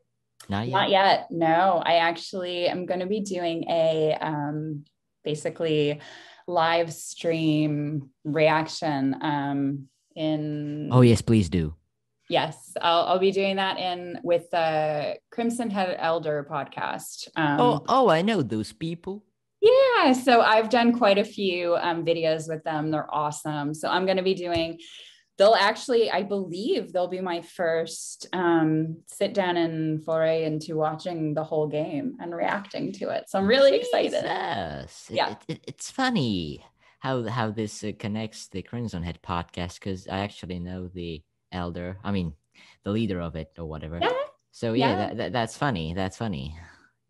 Not yet. No, I actually am going to be doing a basically live stream reaction yes, please do. Yes, I'll be doing that with the Crimson Head Elder podcast. I know those people. Yeah, so I've done quite a few videos with them. They're awesome. So I'm going to be doing, I believe they'll be my first sit down and foray into watching the whole game and reacting to it. So I'm really excited. Yeah. It's funny how this connects the Crimson Head podcast, because I actually know the elder, the leader of it or whatever. Yeah. So yeah, that's funny. That's funny.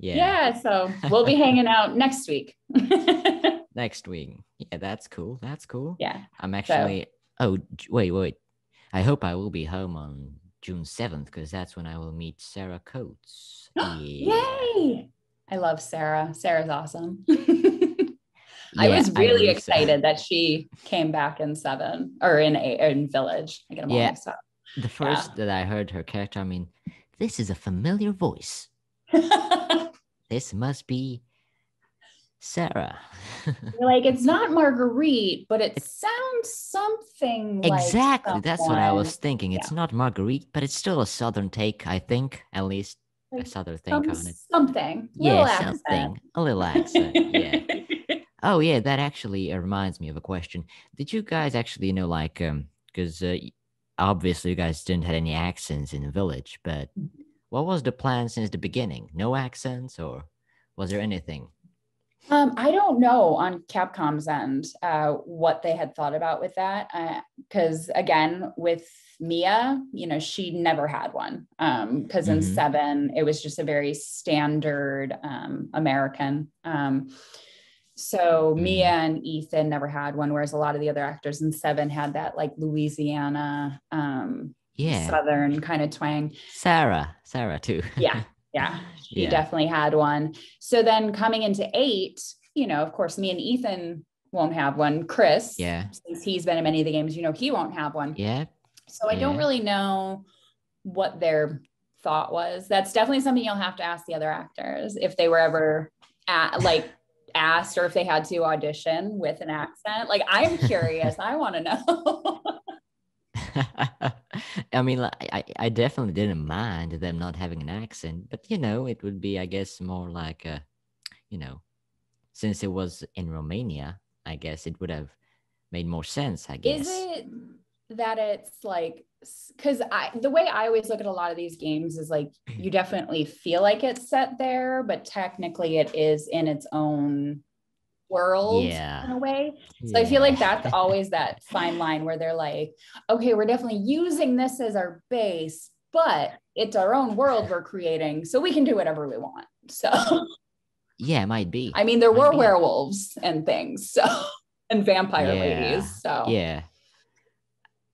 Yeah. Yeah. So we'll be hanging out next week. Yeah, that's cool. Yeah. I'm actually... Oh, wait. I hope I will be home on June 7th, because that's when I will meet Sarah Coates. Yay! I love Sarah. Sarah's awesome. I was really excited that she came back in 7 or in Village. I get them all mixed up. The first that I heard her character, this is a familiar voice. This must be Sarah. You're like, it's not Marguerite, but it sounds something like someone. That's what I was thinking. It's not Marguerite, but it's still a southern take, I think, at least a southern take on it. Something. A little accent. Yeah. Oh yeah, that actually reminds me of a question. Did you guys actually because obviously you guys didn't have any accents in the Village, but what was the plan since the beginning? No accents, or was there anything? I don't know on Capcom's end what they had thought about with that, because again, with Mia, she never had one, because in 7 it was just a very standard American. So Mia and Ethan never had one, whereas a lot of the other actors in 7 had that Louisiana, southern kind of twang. Sarah too. Yeah. Yeah, she definitely had one. So then coming into 8, of course, me and Ethan won't have one. Chris, since he's been in many of the games, he won't have one. Yeah. So I don't really know what their thought was. That's definitely something you'll have to ask the other actors if they were ever asked or if they had to audition with an accent. I'm curious. I want to know. I definitely didn't mind them not having an accent, but it would be, I guess, more like a, since it was in Romania, I guess it would have made more sense, I guess. Is it that it's because the way I always look at a lot of these games is like, you definitely feel like it's set there, but technically it is in its own world in a way. So I feel like that's always that fine line where they're like, okay, we're definitely using this as our base, but it's our own world we're creating, so we can do whatever we want. So yeah, it might be. I mean, there were werewolves and things, so, and vampire ladies. So yeah,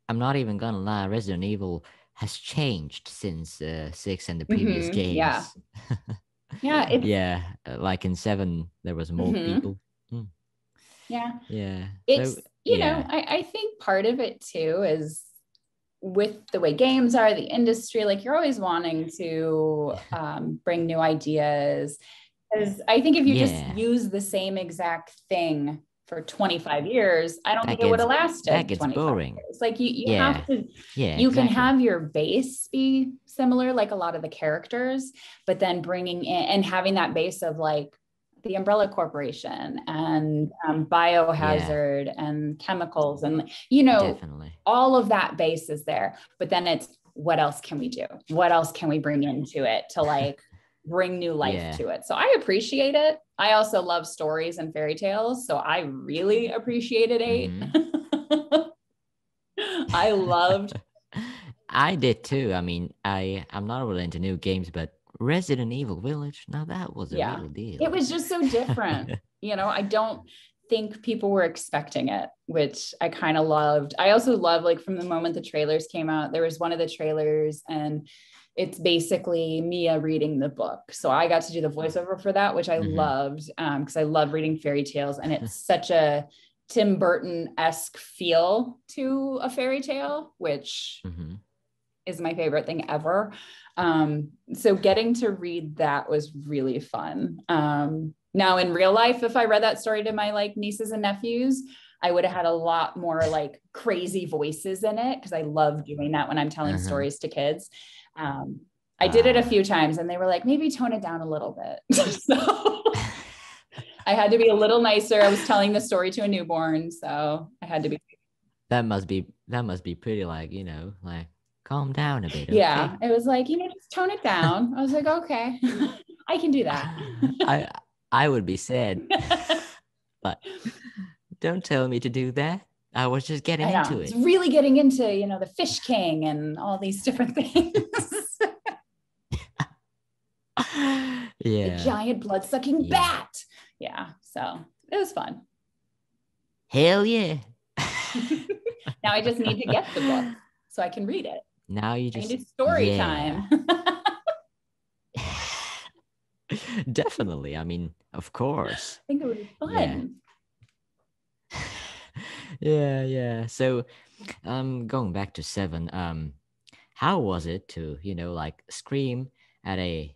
I'm not even gonna lie, Resident Evil has changed since 6 and the previous games. Yeah, yeah, like in 7, there was more people. Mm. Yeah, yeah. It's know, I think part of it too is with the way games are, the industry, like you're always wanting to bring new ideas. Because I think if you just use the same exact thing for 25 years, I don't think it would have lasted. That gets boring. It's like you have to, you can have your base be similar, like a lot of the characters, but then bringing in and having that base of like the Umbrella Corporation and Biohazard and chemicals and, you know, all of that base is there, but then it's, what else can we do? What else can we bring into it to like bring new life to it? So I appreciate it. I also love stories and fairy tales, so I really appreciated 8. I loved. I did too. I mean, I'm not really into new games, but Resident Evil Village, now that was a real deal. It was just so different. You know, I don't think people were expecting it, which I kind of loved. I also love, like, from the moment the trailers came out, there was one of the trailers and it's basically Mia reading the book. So I got to do the voiceover for that, which I loved, because I love reading fairy tales. And it's such a Tim Burton-esque feel to a fairy tale, which is my favorite thing ever. So getting to read that was really fun. Now in real life, if I read that story to my like nieces and nephews, I would have had a lot more like crazy voices in it, because I love doing that when I'm telling stories to kids. I did it a few times and they were like, maybe tone it down a little bit. So I had to be a little nicer. I was telling the story to a newborn, so I had to be. That must be pretty, like, you know, like, calm down a bit. Okay? Yeah, it was like, you know, just tone it down. I was like, okay, I can do that. I would be sad, but don't tell me to do that. I was just getting into it. It's really getting into, you know, the Fish King and all these different things. The giant blood-sucking bat. Yeah, so it was fun. Hell yeah. Now I just need to get the book so I can read it. Now you just need story time. Definitely. I mean, of course. I think it would be fun. Yeah. So going back to 7, how was it to, you know, like, scream at a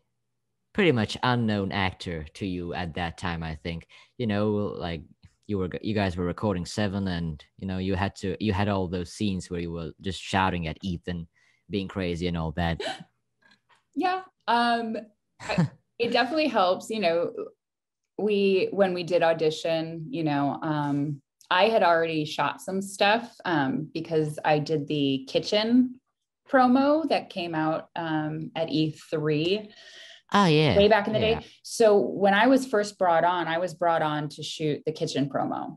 pretty much unknown actor to you at that time? I think, you know, like, you guys were recording 7, and, you know, you had all those scenes where you were just shouting at Ethan being crazy and all that. It definitely helps, you know. When we did audition, you know, I had already shot some stuff because I did the kitchen promo that came out at E3 way back in the day. So when I was first brought on, I was brought on to shoot the kitchen promo.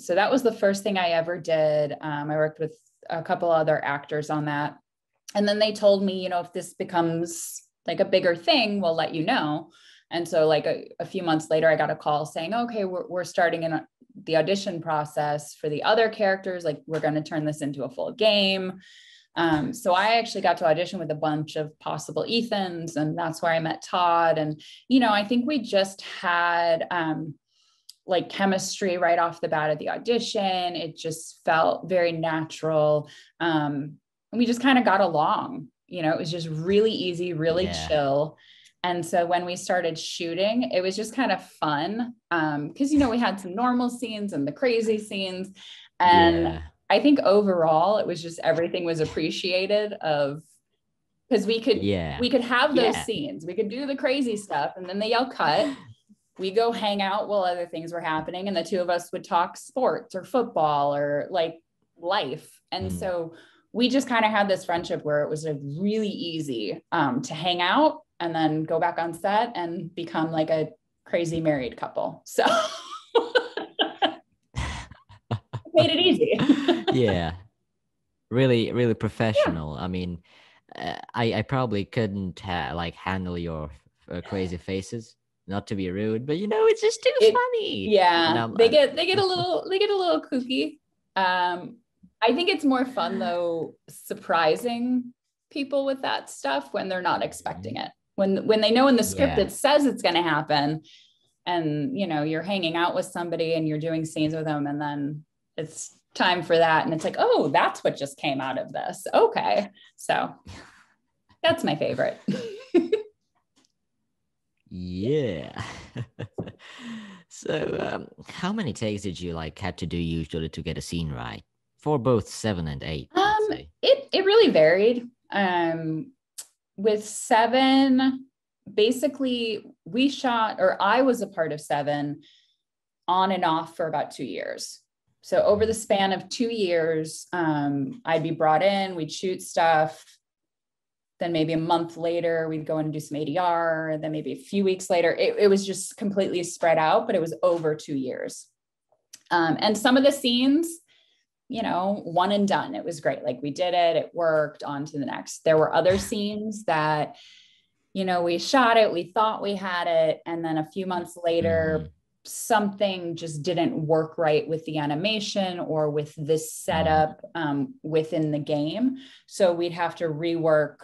So that was the first thing I ever did. I worked with a couple other actors on that. And then they told me, you know, if this becomes like a bigger thing, we'll let you know. And so like a few months later, I got a call saying, okay, we're starting in the audition process for the other characters. Like, we're going to turn this into a full game. So I actually got to audition with a bunch of possible Ethans, and that's where I met Todd. And, you know, I think we just had like chemistry right off the bat at the audition. It just felt very natural. And we just kind of got along, you know. It was just really easy, really chill. And so when we started shooting, it was just kind of fun. Because, you know, we had some normal scenes and the crazy scenes. And I think overall, it was just, everything was appreciated of, because we could have those scenes. We could do the crazy stuff and then they yell cut. We go hang out while other things were happening. And the two of us would talk sports or football or like life. And so we just kind of had this friendship where it was really easy to hang out and then go back on set and become like a crazy married couple. So made it easy. Yeah. Really, really professional. Yeah. I mean, I probably couldn't handle your crazy faces. Not to be rude, but it's just too funny. Yeah, they get a little kooky. I think it's more fun though surprising people with that stuff when they're not expecting it. When they know in the script it says it's going to happen, and you're hanging out with somebody and you're doing scenes with them, and then it's time for that, and it's like, oh, that's what just came out of this. Okay, so that's my favorite. Yeah. So how many takes did you had to do usually to get a scene right for both 7 and 8? It really varied. With 7, basically we shot, or I was a part of 7 on and off for about 2 years. So over the span of 2 years, I'd be brought in, we'd shoot stuff. Then maybe a month later, we'd go in and do some ADR. Then maybe a few weeks later, it was just completely spread out, but it was over 2 years. And some of the scenes, one and done. It was great. Like, we did it, it worked, on to the next. There were other scenes that, we shot it, we thought we had it. And then a few months later, something just didn't work right with the animation or with this setup within the game. So we'd have to rework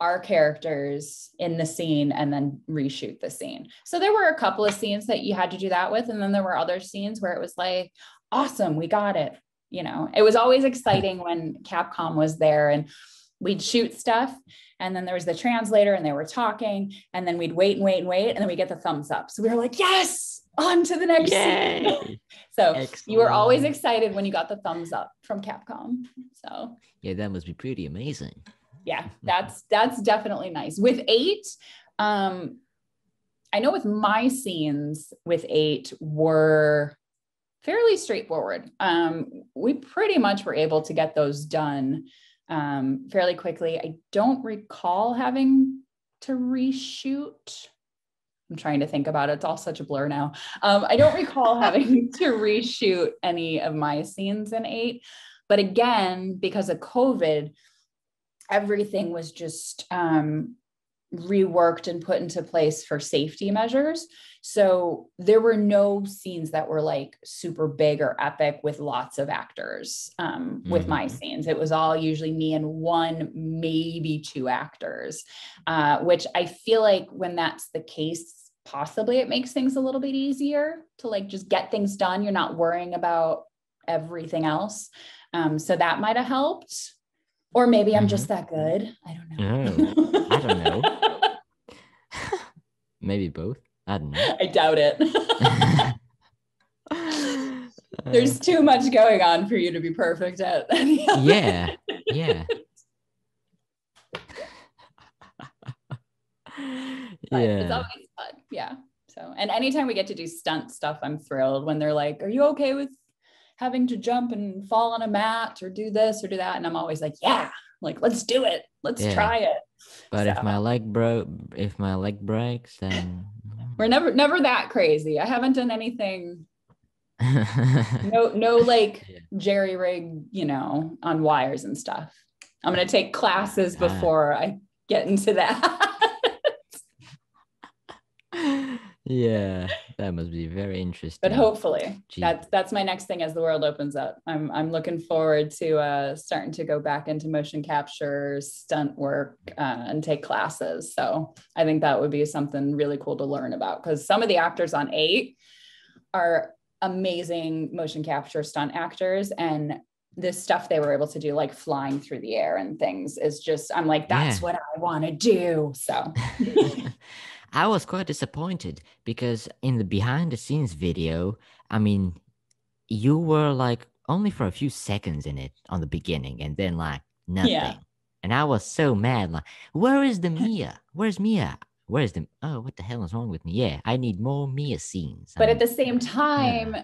our characters in the scene and then reshoot the scene. So there were a couple of scenes that you had to do that with. And then there were other scenes where it was like, awesome, we got it. It was always exciting when Capcom was there and we'd shoot stuff. And then there was the translator and they were talking, and then we'd wait. And then we get the thumbs up. So we were like, yes, on to the next scene. So excellent. You were always excited when you got the thumbs up from Capcom. So yeah, that must be pretty amazing. Yeah, that's definitely nice. With 8, I know with my scenes with 8 were fairly straightforward. We pretty much were able to get those done fairly quickly. I don't recall having to reshoot. I'm trying to think about it. It's all such a blur now. I don't recall having to reshoot any of my scenes in 8, but again, because of COVID, everything was just reworked and put into place for safety measures. So there were no scenes that were super big or epic with lots of actors. With my scenes, it was all usually me and one, maybe 2 actors, which I feel like when that's the case, possibly it makes things a little bit easier to just get things done. You're not worrying about everything else. So that might've helped. Or maybe I'm just that good. I don't know. Oh, I don't know. Maybe both. I don't know. I doubt it. There's too much going on for you to be perfect at. Yeah. Yeah. Yeah. It's always fun. Yeah. So, and anytime we get to do stunt stuff, I'm thrilled when they're like, are you okay with having to jump and fall on a mat or do this or do that? And I'm always like, yeah, let's do it. Let's try it. But so, if my leg breaks, then we're never that crazy. I haven't done anything. no, jerry rig, on wires and stuff. I'm going to take classes before I get into that. Yeah. That must be very interesting. But hopefully, that's my next thing as the world opens up. I'm looking forward to starting to go back into motion capture, stunt work, and take classes. So I think that would be something really cool to learn about, because some of the actors on 8 are amazing motion capture stunt actors, and the stuff they were able to do, flying through the air and things, is just, I'm like, that's what I want to do. So. I was quite disappointed because in the behind the scenes video, you were only for a few seconds in it on the beginning, and then nothing. Yeah. And I was so mad, where is the Mia? Where's Mia? Where's the, oh, what the hell is wrong with me? Yeah, I need more Mia scenes. But at the same time,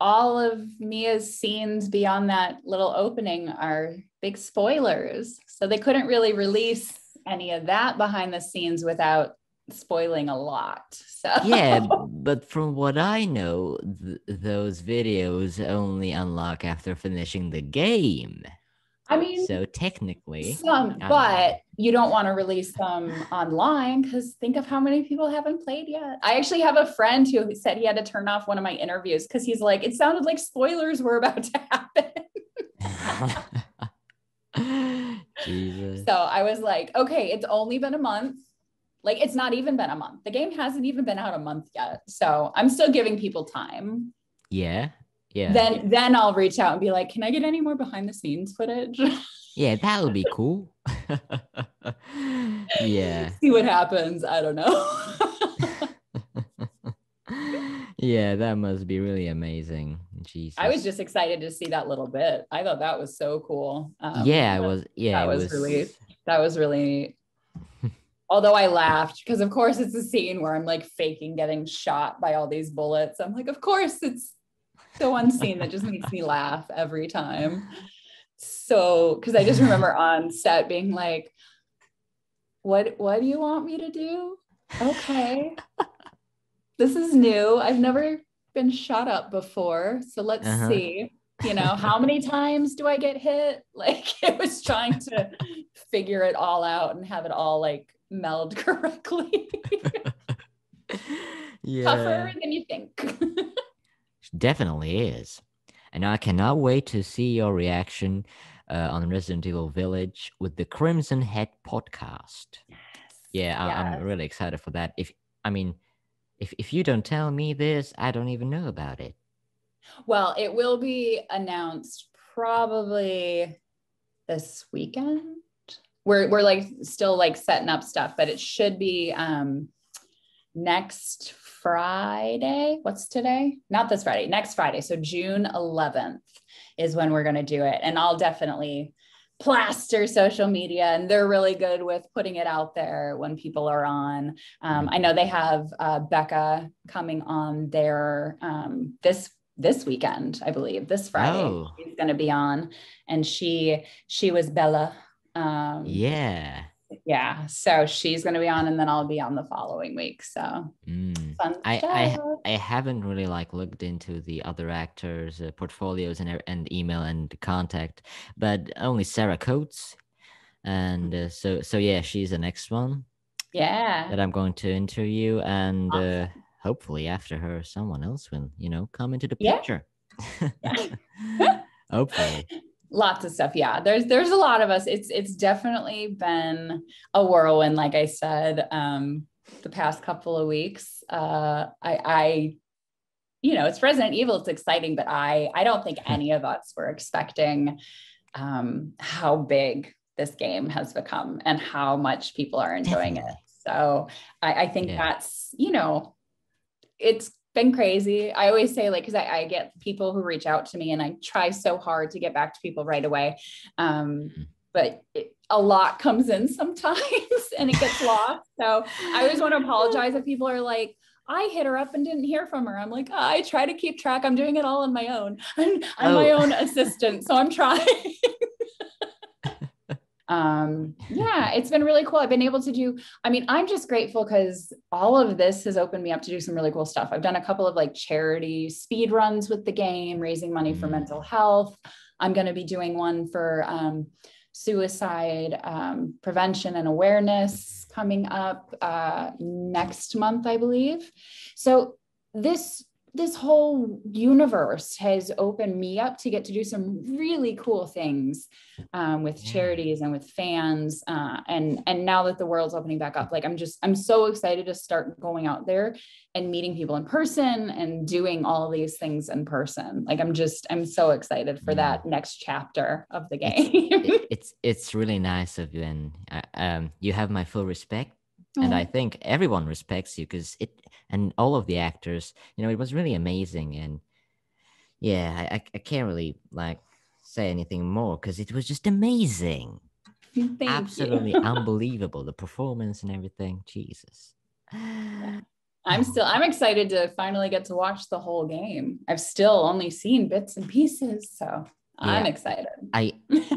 all of Mia's scenes beyond that little opening are big spoilers. So they couldn't really release any of that behind the scenes without spoiling a lot. So yeah, but from what I know, those videos only unlock after finishing the game. I mean, so technically some, but you don't want to release them online because think of how many people haven't played yet. I actually have a friend who said he had to turn off one of my interviews because he's like, it sounded like spoilers were about to happen. Jesus. So I was like, okay, it's only been a month. Like, it's not even been a month. The game hasn't even been out a month yet. So I'm still giving people time. Yeah. Yeah. Then I'll reach out and be like, can I get any more behind the scenes footage? Yeah, that would be cool. Yeah. See what happens. I don't know. Yeah, that must be really amazing. Jesus. I was just excited to see that little bit. I thought that was so cool. That was really although I laughed because of course it's a scene where I'm like faking getting shot by all these bullets. I'm like, of course it's the one scene that just makes me laugh every time. So, because I just remember on set being like, what do you want me to do? Okay. This is new. I've never been shot up before. So let's see, you know, how many times do I get hit? Like it was trying to figure it all out and have it all like meld correctly. Yeah. Tougher than you think. Definitely is. And I cannot wait to see your reaction on Resident Evil Village with the Crimson Head podcast. Yes. Yeah, yes. I'm really excited for that. If you don't tell me this, I don't even know about it. Well, it will be announced probably this weekend. We're like still like setting up stuff, but it should be next Friday. What's today? Not this Friday, next Friday. So June 11th is when we're going to do it. And I'll definitely plaster social media, and they're really good with putting it out there when people are on. I know they have Becca coming on there this weekend, I believe, this Friday. Oh. She's going to be on, and she was Bella. Yeah, so she's going to be on, and then I'll be on the following week. So I haven't really like looked into the other actors' portfolios and email and contact, but only Sarah Coates, and so yeah, she's the next one. Yeah, that I'm going to interview, and awesome. Hopefully after her, someone else will come into the picture. Yeah. Hopefully. Lots of stuff. Yeah. There's a lot of us. It's definitely been a whirlwind. Like I said, the past couple of weeks, I it's Resident Evil. It's exciting, but I don't think any of us were expecting, how big this game has become and how much people are enjoying it. So I think that's, it's been crazy. I always say, like, because I get people who reach out to me, and I try so hard to get back to people right away. But a lot comes in sometimes and it gets lost. So I always want to apologize if people are like, I hit her up and didn't hear from her. I'm like, oh, I try to keep track. I'm doing it all on my own. I'm my own assistant. So I'm trying. Yeah, it's been really cool. I've been able to do, I'm just grateful because all of this has opened me up to do some really cool stuff. I've done a couple of like charity speed runs with the game, raising money for mental health. I'm going to be doing one for, suicide, prevention and awareness coming up, next month, I believe. So this whole universe has opened me up to get to do some really cool things with charities and with fans. And now that the world's opening back up, like I'm so excited to start going out there and meeting people in person and doing all these things in person. Like I'm so excited for that next chapter of the game. It's really nice of you. And you have my full respect. And I think everyone respects you because all of the actors, it was really amazing. And yeah, I can't really like say anything more because it was just amazing. Absolutely unbelievable. The performance and everything. Jesus. I'm excited to finally get to watch the whole game. I've still only seen bits and pieces, so yeah. I'm excited.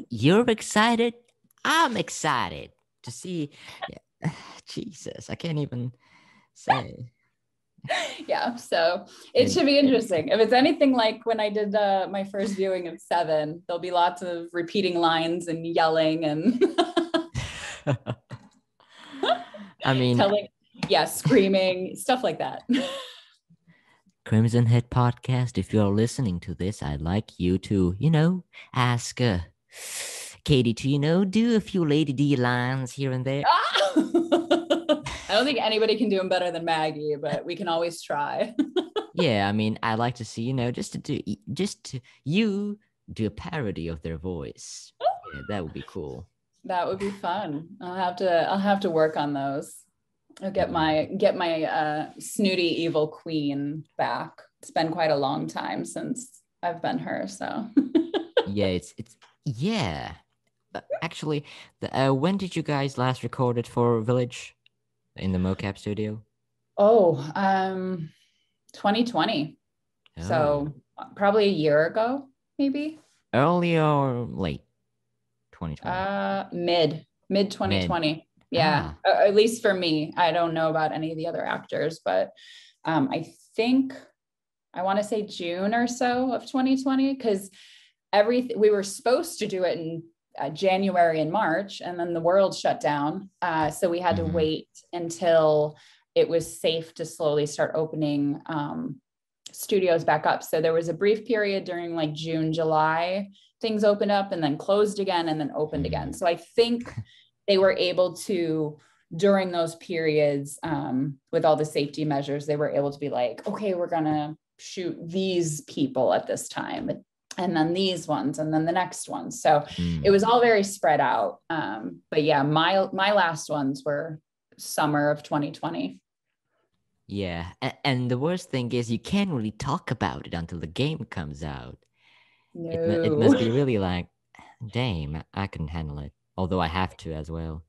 You're excited. I'm excited to see. Yeah. Jesus, I can't even say. Yeah, so it should be interesting. If it's anything like when I did my first viewing of 7, there'll be lots of repeating lines and yelling and I mean telling, screaming, stuff like that. Crimson Head Podcast, if you're listening to this, I'd like you to, ask Katie to, do a few Lady D lines here and there. I don't think anybody can do them better than Maggie, but we can always try. Yeah, I mean, I like to see, you do a parody of their voice. Yeah, that would be cool. That would be fun. I'll have to work on those. I'll get my snooty evil queen back. It's been quite a long time since I've been her, so. Yeah, it's. Actually, when did you guys last record it for Village? In the mocap studio? 2020. Oh. So probably a year ago, maybe. Early or late 2020? Mid 2020. Yeah. Ah. At least for me. I don't know about any of the other actors, but I think I want to say June or so of 2020, because we were supposed to do it in January and March, and then the world shut down. So we had to wait until it was safe to slowly start opening studios back up. So there was a brief period during like June, July, things opened up and then closed again and then opened again. So I think they were able to, during those periods, with all the safety measures, they were able to be like, okay, we're going to shoot these people at this time, and then these ones, and then the next one. So it was all very spread out. But yeah, my last ones were summer of 2020. Yeah, and the worst thing is you can't really talk about it until the game comes out. No. It must be really like, damn, I couldn't handle it. Although I have to as well.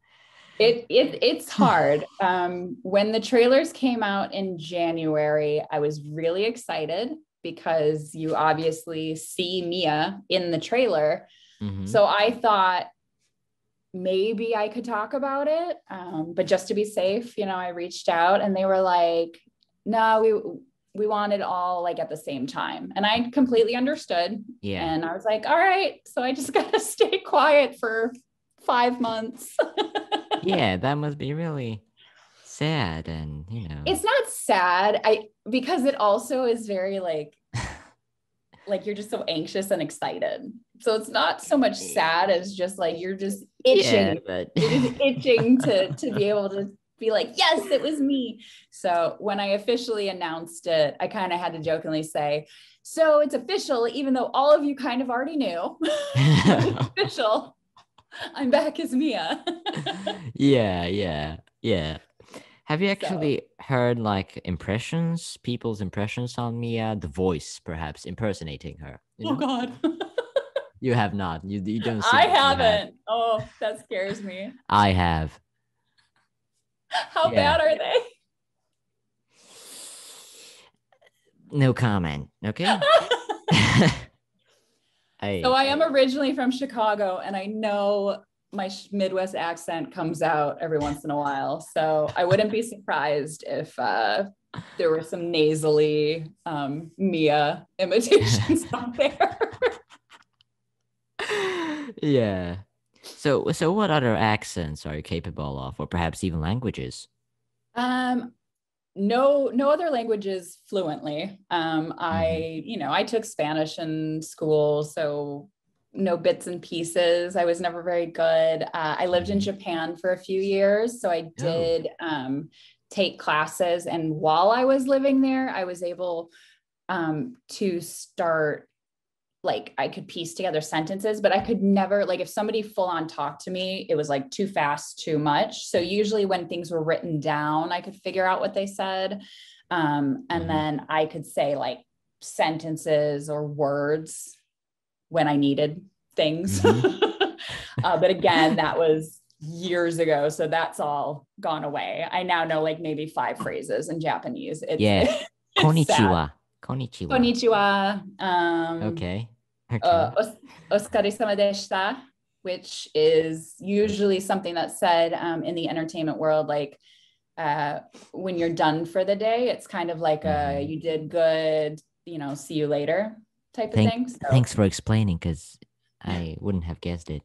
It's hard. When the trailers came out in January, I was really excited, because you obviously see Mia in the trailer. Mm-hmm. So I thought maybe I could talk about it. But just to be safe, I reached out and they were like, no, we want it all like at the same time. And I completely understood. Yeah. And I was like, all right, so I just got to stay quiet for 5 months. Yeah, that must be really sad. And it's not sad, because it also is very like you're just so anxious and excited, so it's not so much sad as just like you're just itching. Yeah, but... you're just itching to be able to be like, yes, it was me. So when I officially announced it, I kind of had to jokingly say, so it's official, even though all of you kind of already knew. It's official, I'm back as Mia. yeah Have you actually heard people's impressions on Mia, the voice perhaps impersonating her? Oh God. You have not. You don't see. I haven't. Oh, that scares me. I have. How bad are they? No comment. Okay. So I am originally from Chicago, and I know my Midwest accent comes out every once in a while. So I wouldn't be surprised if there were some nasally Mia imitations out there. Yeah. So what other accents are you capable of, or perhaps even languages? No other languages fluently. I took Spanish in school, so no bits and pieces. I was never very good. I lived in Japan for a few years, so I did take classes. And while I was living there, I was able to start, I could piece together sentences, but I could never, if somebody full on talked to me, it was too fast, too much. So usually when things were written down, I could figure out what they said. And then I could say sentences or words when I needed things. But again, that was years ago, so that's all gone away. I now know like maybe 5 phrases in Japanese. It's, yeah. Konnichiwa. Konnichiwa. Konnichiwa. Okay. Oskaresama deshita, which is usually something that's said in the entertainment world, like when you're done for the day. It's kind of like a you did good, you know, see you later type of thing. So. Thanks for explaining, because I wouldn't have guessed it.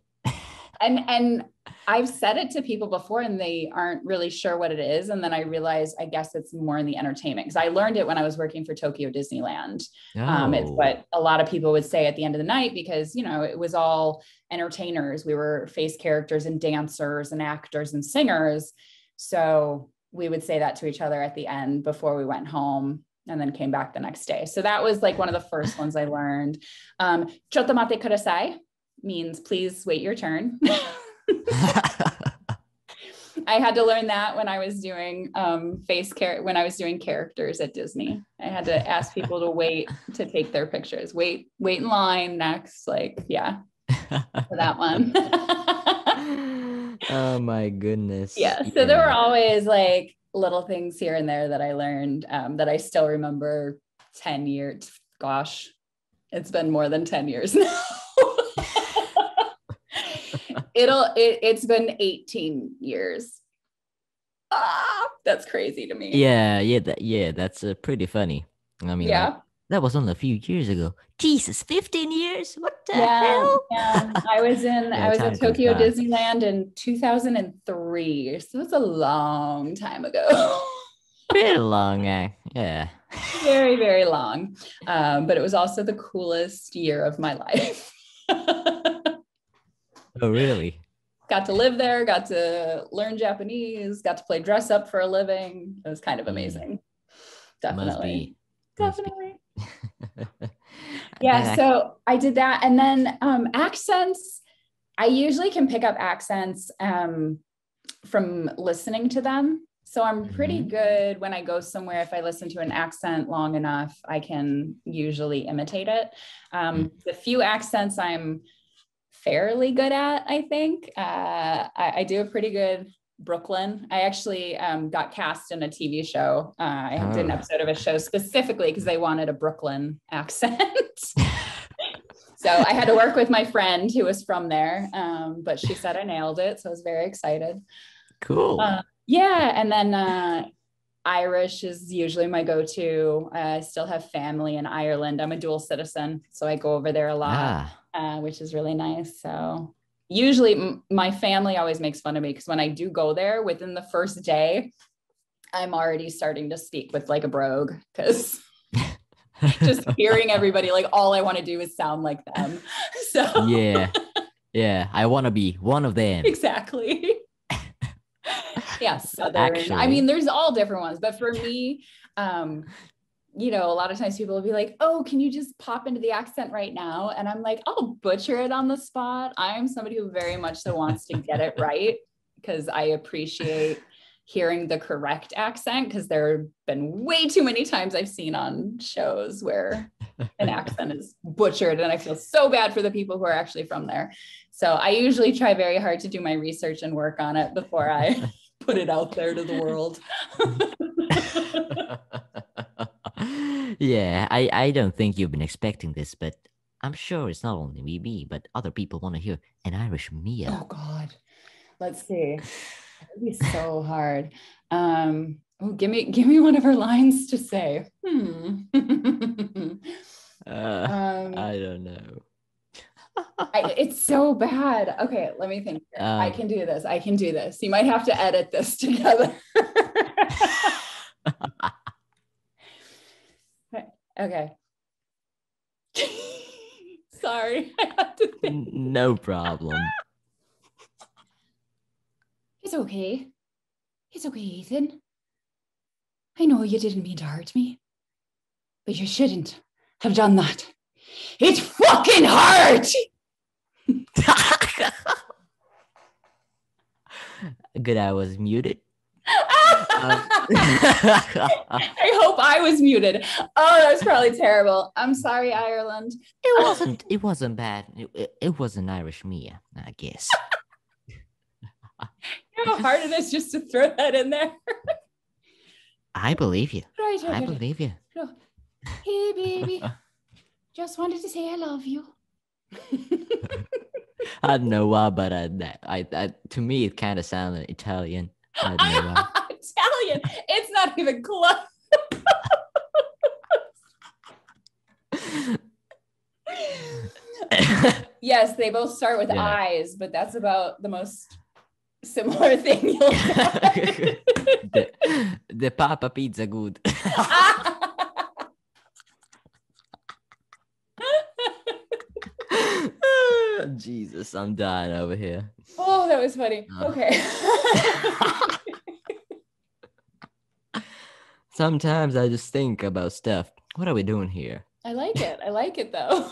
And I've said it to people before and they aren't really sure what it is. And then I realized, I guess it's more in the entertainment, because I learned it when I was working for Tokyo Disneyland. Oh. It's what a lot of people would say at the end of the night, because, you know, it was all entertainers. We were face characters and dancers and actors and singers. So we would say that to each other at the end before we went home and then came back the next day. So that was like one of the first ones I learned. Chotto matte kudasai means please wait your turn. I had to learn that when I was doing when I was doing characters at Disney. I had to ask people to wait to take their pictures. Wait in line next. Like, yeah, for that one. Oh my goodness. Yeah. So there were always like little things here and there that I learned that I still remember 10 years. Gosh, it's been more than 10 years now. It's been 18 years. Ah, that's crazy to me. Yeah, that's pretty funny. I mean, yeah, that was only a few years ago. Jesus, 15 years? What the hell? Yeah, I was at Tokyo Disneyland in 2003, so it's a long time ago. Pretty long, yeah. Very, very long. But it was also the coolest year of my life. Oh, really? Got to live there, got to learn Japanese, got to play dress up for a living. It was kind of amazing. Definitely. Must be. Yeah, so I did that. And then accents, I usually can pick up accents from listening to them. So I'm pretty good when I go somewhere. If I listen to an accent long enough, I can usually imitate it. The few accents I'm fairly good at, I think. I do a pretty good Brooklyn. I actually got cast in a TV show. I did an episode of a show specifically because they wanted a Brooklyn accent. So I had to work with my friend who was from there, but she said I nailed it. So I was very excited. Cool. Yeah. And then Irish is usually my go-to. I still have family in Ireland. I'm a dual citizen, so I go over there a lot. Which is really nice. So usually my family always makes fun of me because when I do go there, within the first day, I'm already starting to speak with like a brogue, because just hearing everybody, like all I want to do is sound like them. So yeah, I want to be one of them. Exactly. Yeah, Southern. Actually. I mean, there's all different ones, but for me, you know, a lot of times people will be like, oh, can you just pop into the accent right now? And I'm like, I'll butcher it on the spot. I'm somebody who very much so wants to get it right, because I appreciate hearing the correct accent, because there have been way too many times I've seen on shows where an accent is butchered, and I feel so bad for the people who are actually from there. So I usually try very hard to do my research and work on it before I put it out there to the world. Yeah, I don't think you've been expecting this, but I'm sure it's not only me, but other people want to hear an Irish Mia. Oh, God. Let's see. It'd be so hard. Give me one of her lines to say. I don't know. It's so bad. Okay, let me think. I can do this. You might have to edit this together. Okay. Sorry, I have to think. No problem. It's okay. It's okay, Ethan. I know you didn't mean to hurt me, but you shouldn't have done that. It fucking hurt! Good, I was muted. I hope I was muted. Oh, that was probably terrible. I'm sorry, Ireland. It wasn't bad. It was an Irish Mia, I guess. how hard it is just to throw that in there? I believe you. Right. I believe you. Hey, baby. Just wanted to say I love you. I don't know why, but I to me, it kind of sounded Italian. I don't know why. Italian? It's not even close. Yes, they both start with eyes, but that's about the most similar thing you'll find. The Papa Pizza good. Jesus, I'm dying over here. Oh, that was funny. Okay. Sometimes I just think about stuff. What are we doing here? I like it. I like it, though.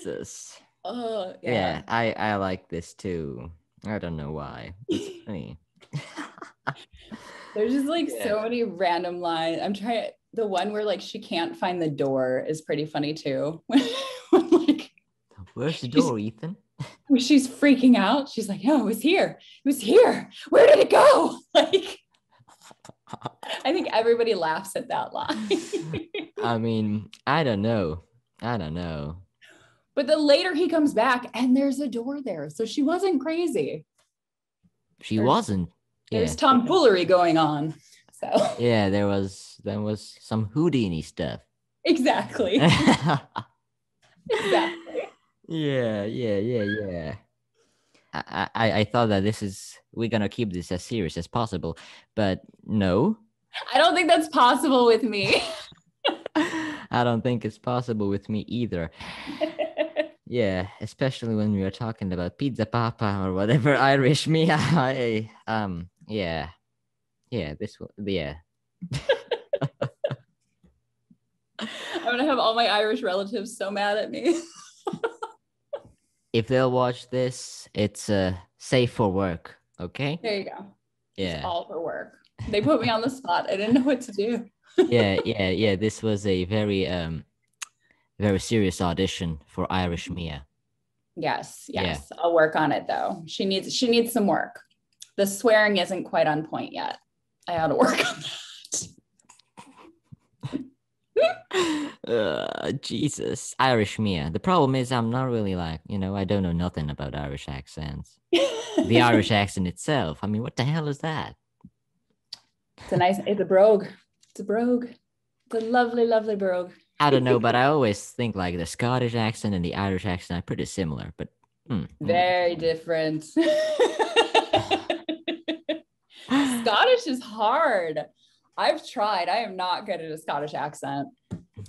Jesus. Oh, yeah. I like this, too. I don't know why. It's funny. There's just, like, so many random lines. I'm trying... The one where, like, she can't find the door is pretty funny, too. Like, where's the door, Ethan? She's freaking out. She's like, no, it was here. It was here. Where did it go? Like... I think everybody laughs at that line. I mean, I don't know. But then later he comes back and there's a door there. So she wasn't crazy. She wasn't. There's tomfoolery going on. So yeah, there was some Houdini stuff. Exactly. Exactly. Yeah. I thought that we're going to keep this as serious as possible, but no. I don't think that's possible with me. I don't think it's possible with me either. Yeah, especially when we were talking about Pizza Papa or whatever Irish Mia. I'm going to have all my Irish relatives so mad at me. If they'll watch this, it's safe for work, okay? There you go. Yeah. It's all for work. They put me on the spot. I didn't know what to do. Yeah. This was a very, very serious audition for Irish Mia. Yes. Yeah. I'll work on it, though. She needs some work. The swearing isn't quite on point yet. I ought to work on that. Jesus, Irish Mia. The problem is I'm not really I don't know nothing about Irish accents. The Irish accent itself. I mean, what the hell is that? It's a brogue. It's a brogue. It's a lovely, lovely brogue. I don't know, but I always think like the Scottish accent and the Irish accent are pretty similar, but very different. Scottish is hard. I've tried. I am not good at a Scottish accent.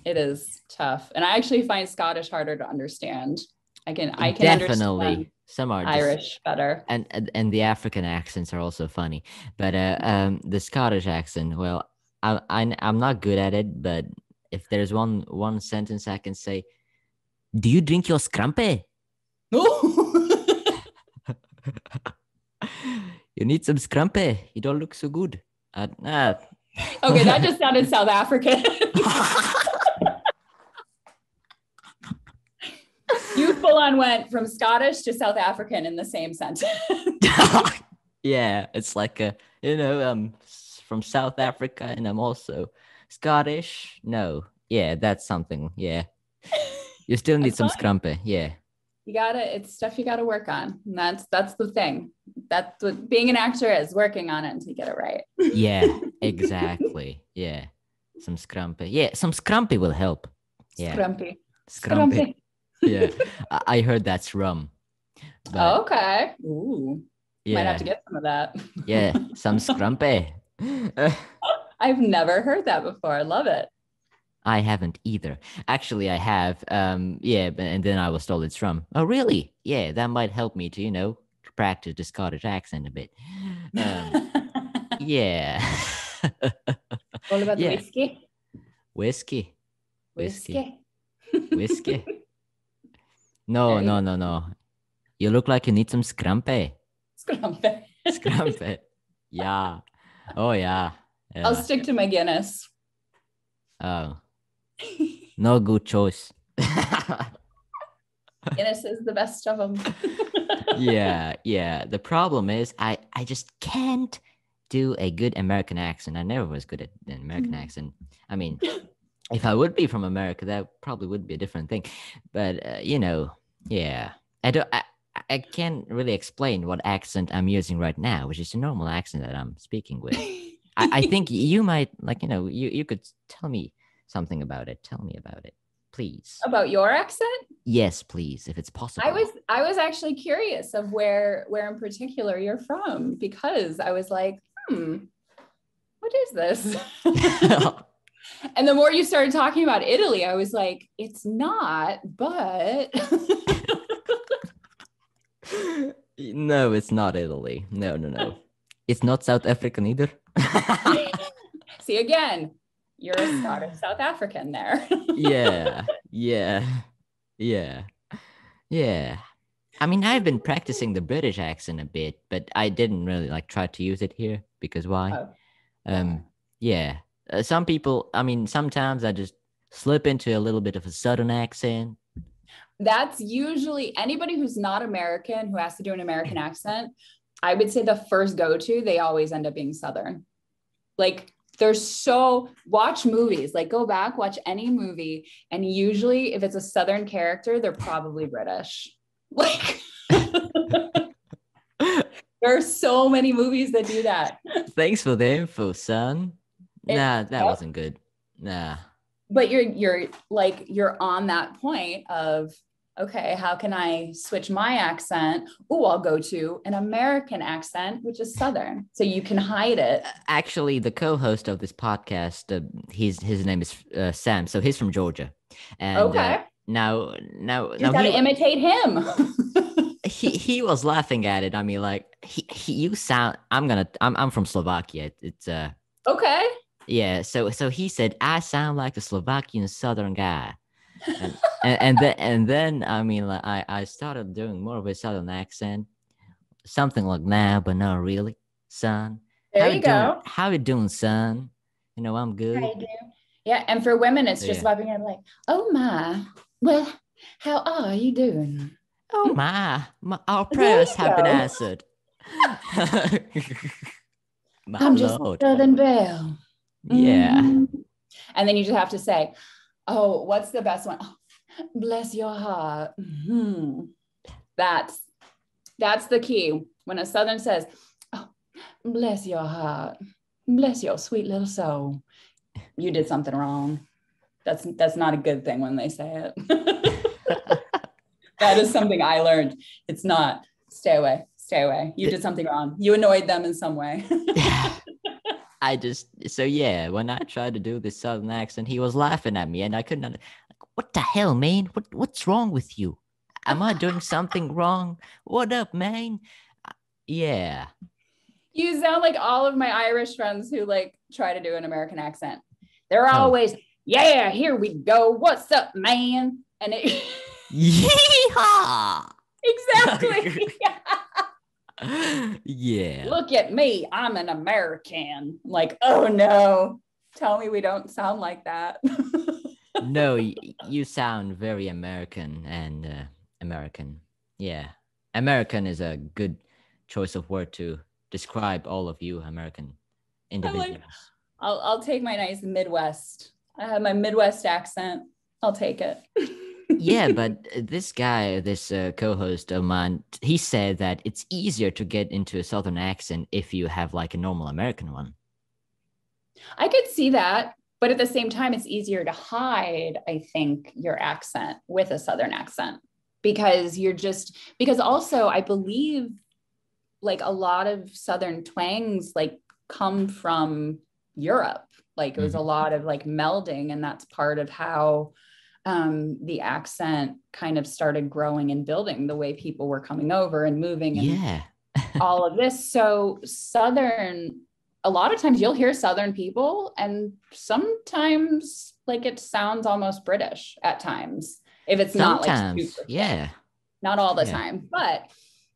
It is tough. And I actually find Scottish harder to understand. I can definitely understand some are Irish better. And the African accents are also funny. But the Scottish accent, well, I'm not good at it, but if there's one sentence I can say, do you drink your scrumpy? You need some scrumpy. You don't look so good. Okay, that just sounded South African. You full on went from Scottish to South African in the same sentence. Yeah, it's like I'm from South Africa and I'm also Scottish. No, yeah, that's something. Yeah, you still need some scrumpy. Yeah, you gotta. It's stuff you gotta work on. And that's the thing. That's what being an actor is, working on it until you get it right. Yeah, exactly. Yeah, some scrumpy. Yeah, some scrumpy will help. Yeah, scrumpy. Yeah, I heard that's rum. But, okay. Ooh. Yeah. Might have to get some of that. Yeah, some scrumpy. I've never heard that before. I love it. I haven't either. Actually, I have. And then I was told it's rum. Oh, really? Yeah, that might help me to, practice the Scottish accent a bit. Yeah. All about the whiskey? Whiskey. No. You look like you need some scrumpy. Scrumpy. Yeah. Oh, yeah. I'll stick to my Guinness. Oh. No good choice. Guinness is the best of them. Yeah. The problem is I just can't do a good American accent. I never was good at an American accent. I mean, if I would be from America, that probably would be a different thing. But, you know, yeah. I can't really explain what accent I'm using right now, which is a normal accent that I'm speaking with. I think you might, like, you know, you could tell me something about it. Tell me about it, please. About your accent? Yes, please, if it's possible. I was actually curious of where in particular you're from, because I was like, what is this? And the more you started talking about Italy, I was like, it's not, but... No, it's not Italy. No. It's not South African either. See, again, you're a South African there. Yeah. I mean, I've been practicing the British accent a bit, but I didn't really try to use it here because why? Some people, I mean, sometimes I just slip into a little bit of a Southern accent. That's usually anybody who's not American who has to do an American accent. I would say the first go-to, they always end up being Southern. Like, watch movies, go back, watch any movie. And usually if it's a Southern character, they're probably British. There are so many movies that do that. Thanks for the info, son. That wasn't good. Nah. But you're on that point of, okay, how can I switch my accent? Oh, I'll go to an American accent, which is Southern, so you can hide it. Actually, the co-host of this podcast, his name is Sam, so he's from Georgia. And, okay. Now you gotta imitate him. he was laughing at it. I mean, you sound. I'm from Slovakia. It's okay. Yeah, so he said, I sound like a Slovakian Southern guy. And then I mean, I started doing more of a Southern accent, something like that, but not really, son. There you go. How you doing, son? You know, I'm good. How you doing? Yeah, and for women, it's just about being like, oh my, well, how are you doing? Oh my our prayers have been answered. I'm just Lord. Southern Belle. Yeah. And then you just have to say, oh, what's the best one? Oh, bless your heart. Mm-hmm. That's the key. When a Southern says, oh, bless your heart, bless your sweet little soul, you did something wrong. That's not a good thing when they say it. That is something I learned. It's not, stay away. You did something wrong. You annoyed them in some way. When I tried to do this Southern accent, he was laughing at me, and I couldn't what the hell, man? What's wrong with you? Am I doing something wrong? What up, man? Yeah. You sound like all of my Irish friends who try to do an American accent. They're always, yeah, here we go. What's up, man? And it Yeehaw! Exactly. Yeah. Look at me. I'm an American. Oh no. Tell me we don't sound like that. No, you sound very American and American. Yeah. American is a good choice of word to describe all of you American individuals. I'll take my nice Midwest. I have my Midwest accent. I'll take it. Yeah, but this guy, this co-host of mine, he said that it's easier to get into a Southern accent if you have a normal American one. I could see that, but at the same time, it's easier to hide, I think, your accent with a Southern accent because also I believe a lot of Southern twangs come from Europe. It was a lot of melding, and that's part of how the accent kind of started growing and building the way people were coming over and moving and all of this. So Southern, a lot of times you'll hear Southern people, and sometimes it sounds almost British at times. If it's sometimes, not super. Not all the time, but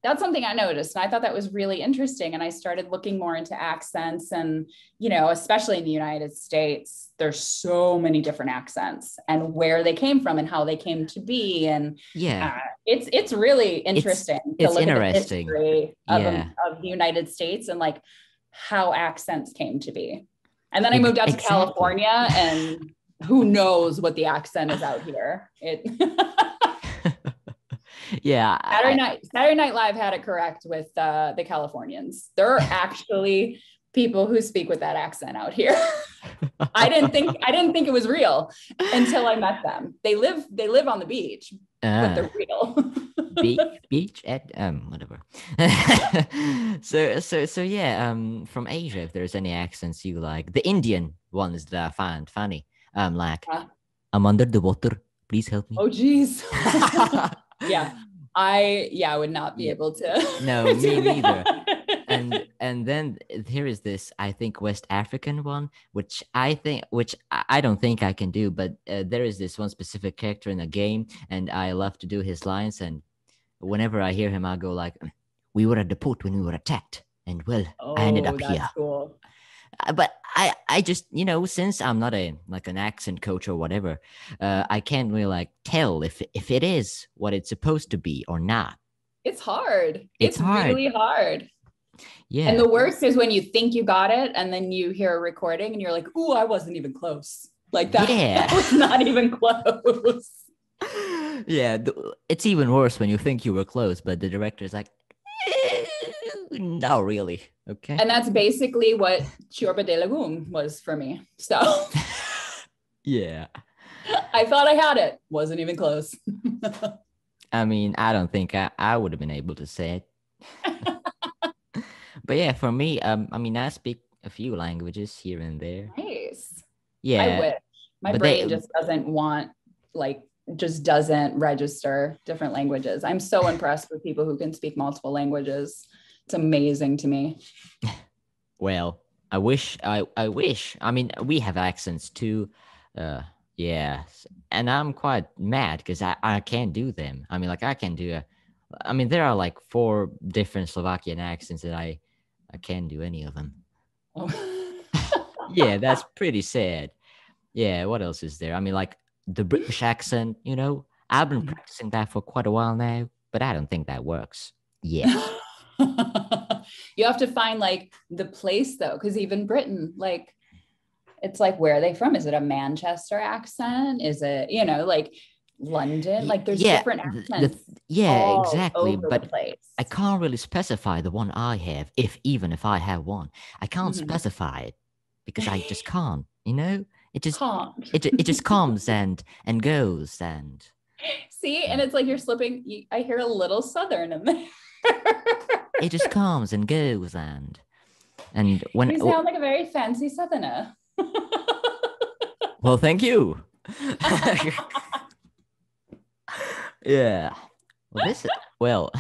that's something I noticed. And I thought that was really interesting. And I started looking more into accents and, you know, especially in the United States, there's so many different accents and where they came from and how they came to be. And yeah, it's really interesting. It's to look interesting. At the history of the United States and like how accents came to be. And then I moved out to California and who knows what the accent is out here. Yeah. Saturday Night Live had it correct with the Californians. There are actually people who speak with that accent out here. I didn't think it was real until I met them. They live on the beach, but they're real. beach at whatever. So yeah, from Asia, if there's any accents you like. The Indian ones that I find funny. I'm under the water. Please help me. Oh geez. I would not be able to. No, me neither. And then here is this, I think, West African one, which I don't think I can do, but there is this one specific character in a game, and I love to do his lines, and whenever I hear him, I go like, we were at the port when we were attacked, and I ended up here. Cool. But I just, you know, since I'm not an accent coach or whatever, I can't really like tell if it is what it's supposed to be or not. It's hard. It's really hard. Yeah. And the worst is when you think you got it and then you hear a recording and you're like, ooh, I wasn't even close. Like that, that was not even close. Yeah. It's even worse when you think you were close, but the director is like, no, really. Okay. And that's basically what Ciorba de légume was for me. So yeah. I thought I had it. Wasn't even close. I mean, I don't think I would have been able to say it. But yeah, for me, I mean, I speak a few languages here and there. Nice. Yeah. I wish. My brain just doesn't want, like, just doesn't register different languages. I'm so impressed with people who can speak multiple languages. It's amazing to me. Well, I wish. I mean, we have accents too. Yeah. And I'm quite mad because I can't do them. I mean, like there are like 4 different Slovakian accents that I can't do any of them. Oh. Yeah, that's pretty sad. Yeah. What else is there? I mean, like the British accent, you know, I've been practicing that for quite a while now, but I don't think that works. Yeah. You have to find like the place though, because even Britain, like it's like, where are they from? Is it a Manchester accent? Is it, you know, like London? Like there's different accents. Yeah, exactly. But I can't really specify the one I have, if I have one. I can't specify it because I just can't, you know? It just can't. It just comes and goes and see, and it's like you're slipping. I hear a little Southern in there. It just comes and goes and when you sound like a very fancy Southerner. Well, thank you. Yeah. Well,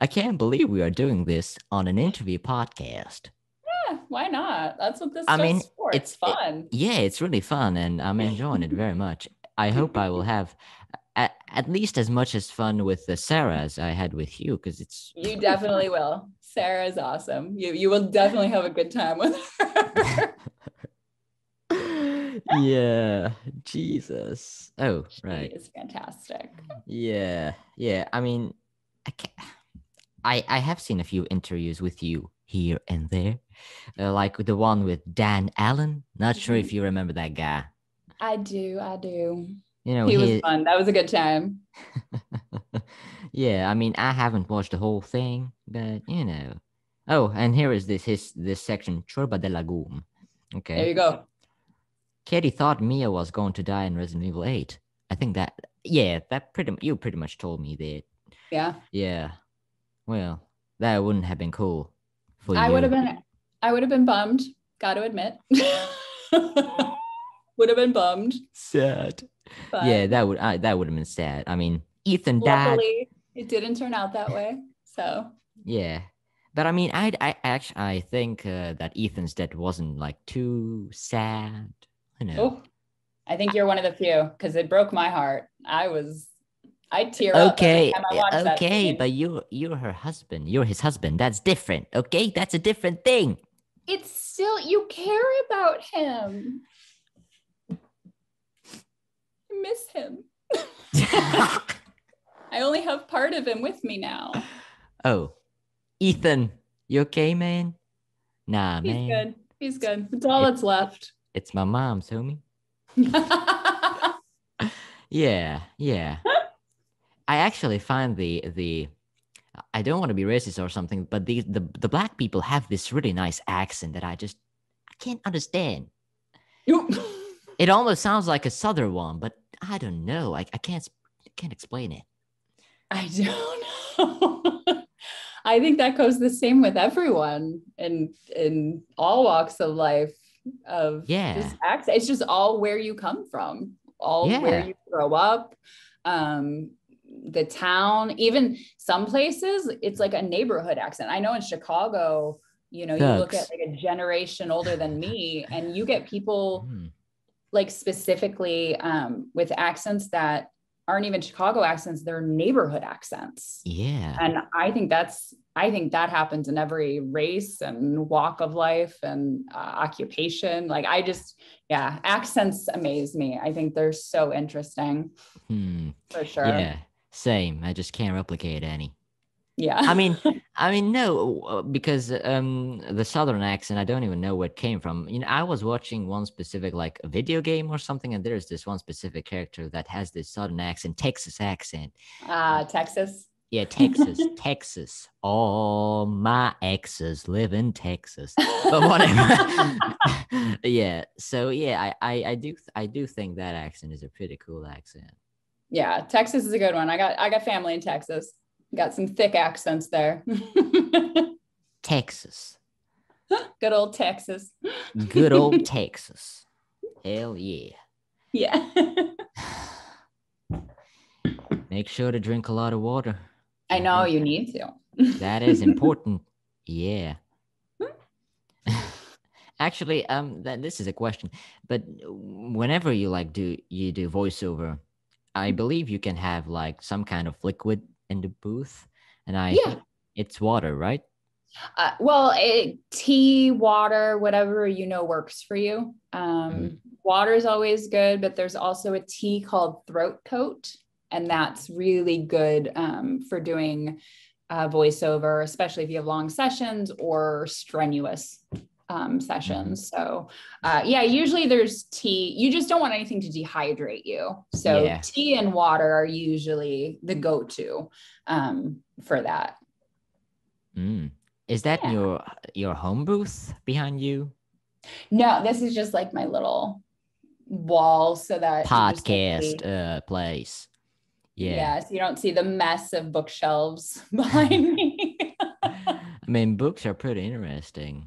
I can't believe we are doing this on an interview podcast. Yeah, why not? That's what this is for. It's fun. It's really fun, and I'm enjoying it very much. I hope I will have at least as much as fun with Sarah as I had with you, because it's you definitely fun. Will. Sarah is awesome. You will definitely have a good time with her. Yeah, Jesus. Oh, right. She is fantastic. Yeah. I mean, I have seen a few interviews with you here and there, like the one with Dan Allen. Not sure if you remember that guy. I do. You know, he was fun. That was a good time. Yeah, I mean, I haven't watched the whole thing, but you know. Oh, and here is this section, Ciorba de légume. Okay. There you go. Katie thought Mia was going to die in Resident Evil 8. I think you pretty much told me that. Yeah. Yeah. Well, that wouldn't have been cool for you. I would have been bummed. Got to admit. Would have been bummed. Sad. But yeah, that would have been sad. I mean, Ethan died. Luckily, it didn't turn out that way. So yeah, but I mean, I think that Ethan's death wasn't like too sad. I know. Oh, I think you're one of the few because it broke my heart. I was I tear up. Okay, okay, but you're her husband. You're his husband. That's different. Okay, that's a different thing. It's still, you care about him. I miss him. I only have part of him with me now. Oh, Ethan, you okay, man? Nah, man. He's good. He's good. It's all that's left. It's my mom's, homie. Yeah, yeah. I actually find the I don't want to be racist or something, but the black people have this really nice accent that I can't understand. It almost sounds like a southern one, but I don't know. I can't explain it. I don't know. I think that goes the same with everyone in all walks of life. This accent. It's just all where you come from, where you grow up. The town, even some places, it's like a neighborhood accent. I know in Chicago, you look at like a generation older than me, and you get people like specifically with accents that aren't even Chicago accents, they're neighborhood accents. Yeah. And I think that happens in every race and walk of life and occupation. Like accents amaze me. I think they're so interesting. For sure. Yeah. Same. I just can't replicate any. Yeah. I mean, no, because the Southern accent, I don't even know where it came from. I was watching one specific, like a video game or something, and there's this one specific character that has this Southern accent, Texas accent. Texas. Yeah, Texas, Texas. All my exes live in Texas, but whatever. Yeah. So yeah, I do think that accent is a pretty cool accent. Yeah, Texas is a good one. I got family in Texas. Got some thick accents there. Texas. Good old Texas. Good old Texas. Hell yeah. Yeah. Make sure to drink a lot of water. I know you need to. That is important. Yeah. Actually, this is a question, but whenever you do voiceover, I believe you can have like some kind of liquid in the booth, and it's water, right? Tea, water, whatever works for you. Water is always good, but there's also a tea called throat coat, and that's really good for doing voiceover, especially if you have long sessions or strenuous sessions. So usually there's tea. You just don't want anything to dehydrate you, so tea and water are usually the go-to for that. Is that your home booth behind you? No, this is just like my little wall so that podcast place. So you don't see the mess of bookshelves behind me. I mean, books are pretty interesting.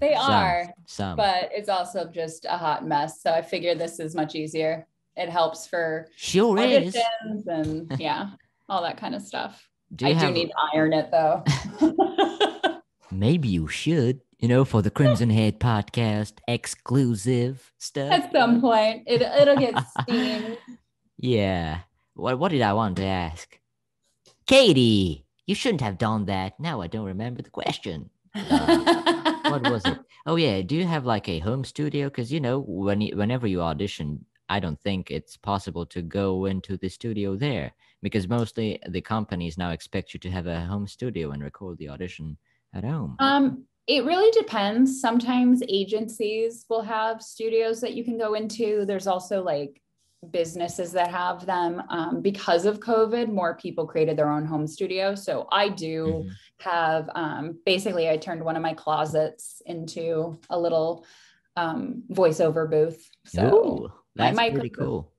They are, but it's also just a hot mess. So I figure this is much easier. It helps for auditions and all that kind of stuff. I do need to iron it though. Maybe you should, for the Crimson Head podcast exclusive stuff. At some point, it'll get seen. Yeah. What did I want to ask? Katie, you shouldn't have done that. Now I don't remember the question. What was it? Oh yeah, do you have like a home studio? Because whenever you audition, I don't think it's possible to go into the studio there, because mostly the companies now expect you to have a home studio and record the audition at home. It really depends. Sometimes agencies will have studios that you can go into. There's also like businesses that have them. Because of COVID, more people created their own home studio. So I do have, basically I turned one of my closets into a little voiceover booth. So that's pretty cool.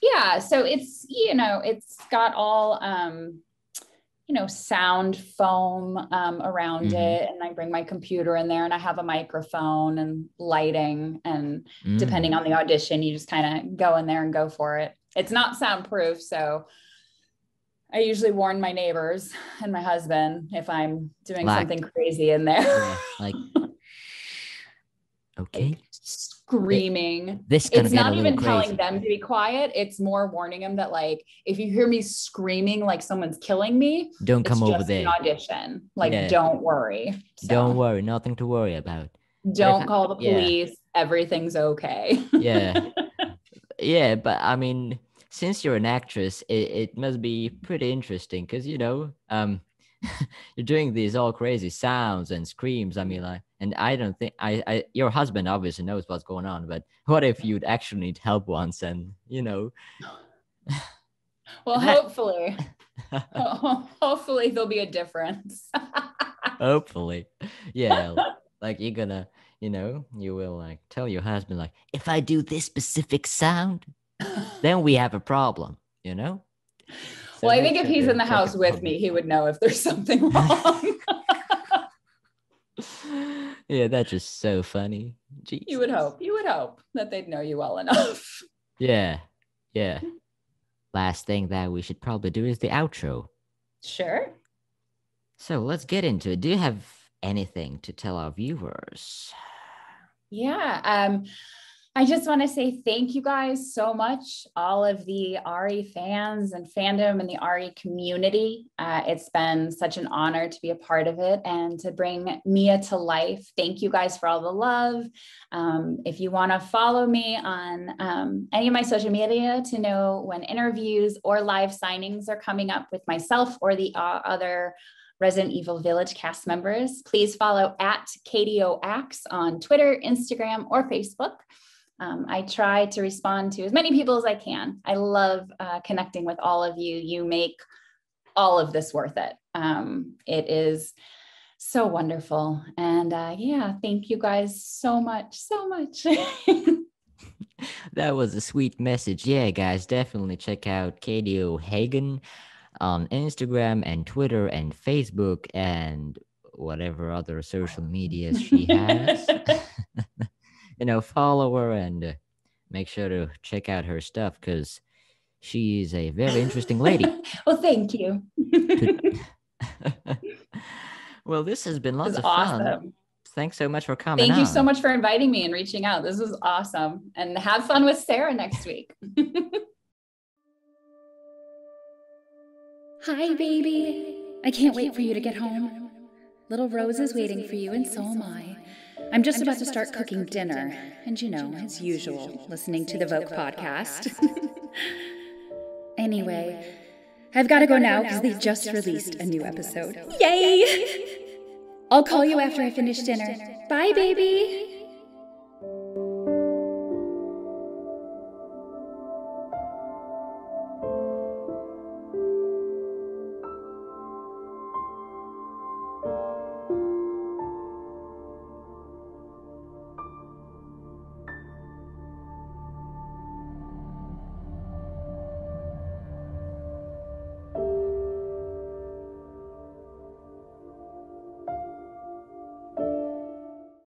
Yeah. So it's, it's got all, sound foam around it. And I bring my computer in there and I have a microphone and lighting. And depending on the audition, you just kind of go in there and go for it. It's not soundproof. So I usually warn my neighbors and my husband if I'm doing something crazy in there. Okay. screaming. It's not even telling them to be quiet. It's more warning them that, like, if you hear me screaming like someone's killing me, don't come over there. It's just an audition. Like, don't worry. So. Don't worry. Nothing to worry about. Don't call the police. Yeah. Everything's okay. Yeah. Yeah, but I mean, since you're an actress, it must be pretty interesting because, you know, you're doing these all crazy sounds and screams. I mean, like, and I don't think your husband obviously knows what's going on, but what if you'd actually need help once and, you know? Well, hopefully, hopefully there'll be a difference. Hopefully. Yeah. Like you're gonna, you know, you will like tell your husband, like, if I do this specific sound, then we have a problem, you know? So well, I think if he's in the house with me, he would know if there's something wrong. Yeah, that's just so funny. Jesus. You would hope that they'd know you well enough. Yeah, yeah. Last thing that we should probably do is the outro. Sure. So let's get into it. Do you have anything to tell our viewers? Yeah. I just want to say thank you guys so much, all of the RE fans and fandom and the RE community. It's been such an honor to be a part of it and to bring Mia to life. Thank you guys for all the love. If you want to follow me on any of my social media to know when interviews or live signings are coming up with myself or the other Resident Evil Village cast members, please follow at Katie O'Ax on Twitter, Instagram, or Facebook. I try to respond to as many people as I can. I love connecting with all of you. You make all of this worth it. It is so wonderful. And yeah, thank you guys so much, so much. That was a sweet message. Yeah, guys, definitely check out Katie O'Hagan on Instagram and Twitter and Facebook and whatever other social medias she has. You know, follow her and make sure to check out her stuff because she's a very interesting lady. Well, thank you. Well, this has been lots of awesome. Fun. Thanks so much for coming. Thank you so much for inviting me and reaching out. This was awesome. And have fun with Sarah next week. Hi, baby. I can't wait for you to get home. Little Rose is waiting for you, and so am I. I'm just about to start cooking dinner, and you know, as usual, listening to the VŌC Podcast. Anyway, I've got to go now because they just released a new episode. Yay! I'll call you after I finish dinner. Bye, baby!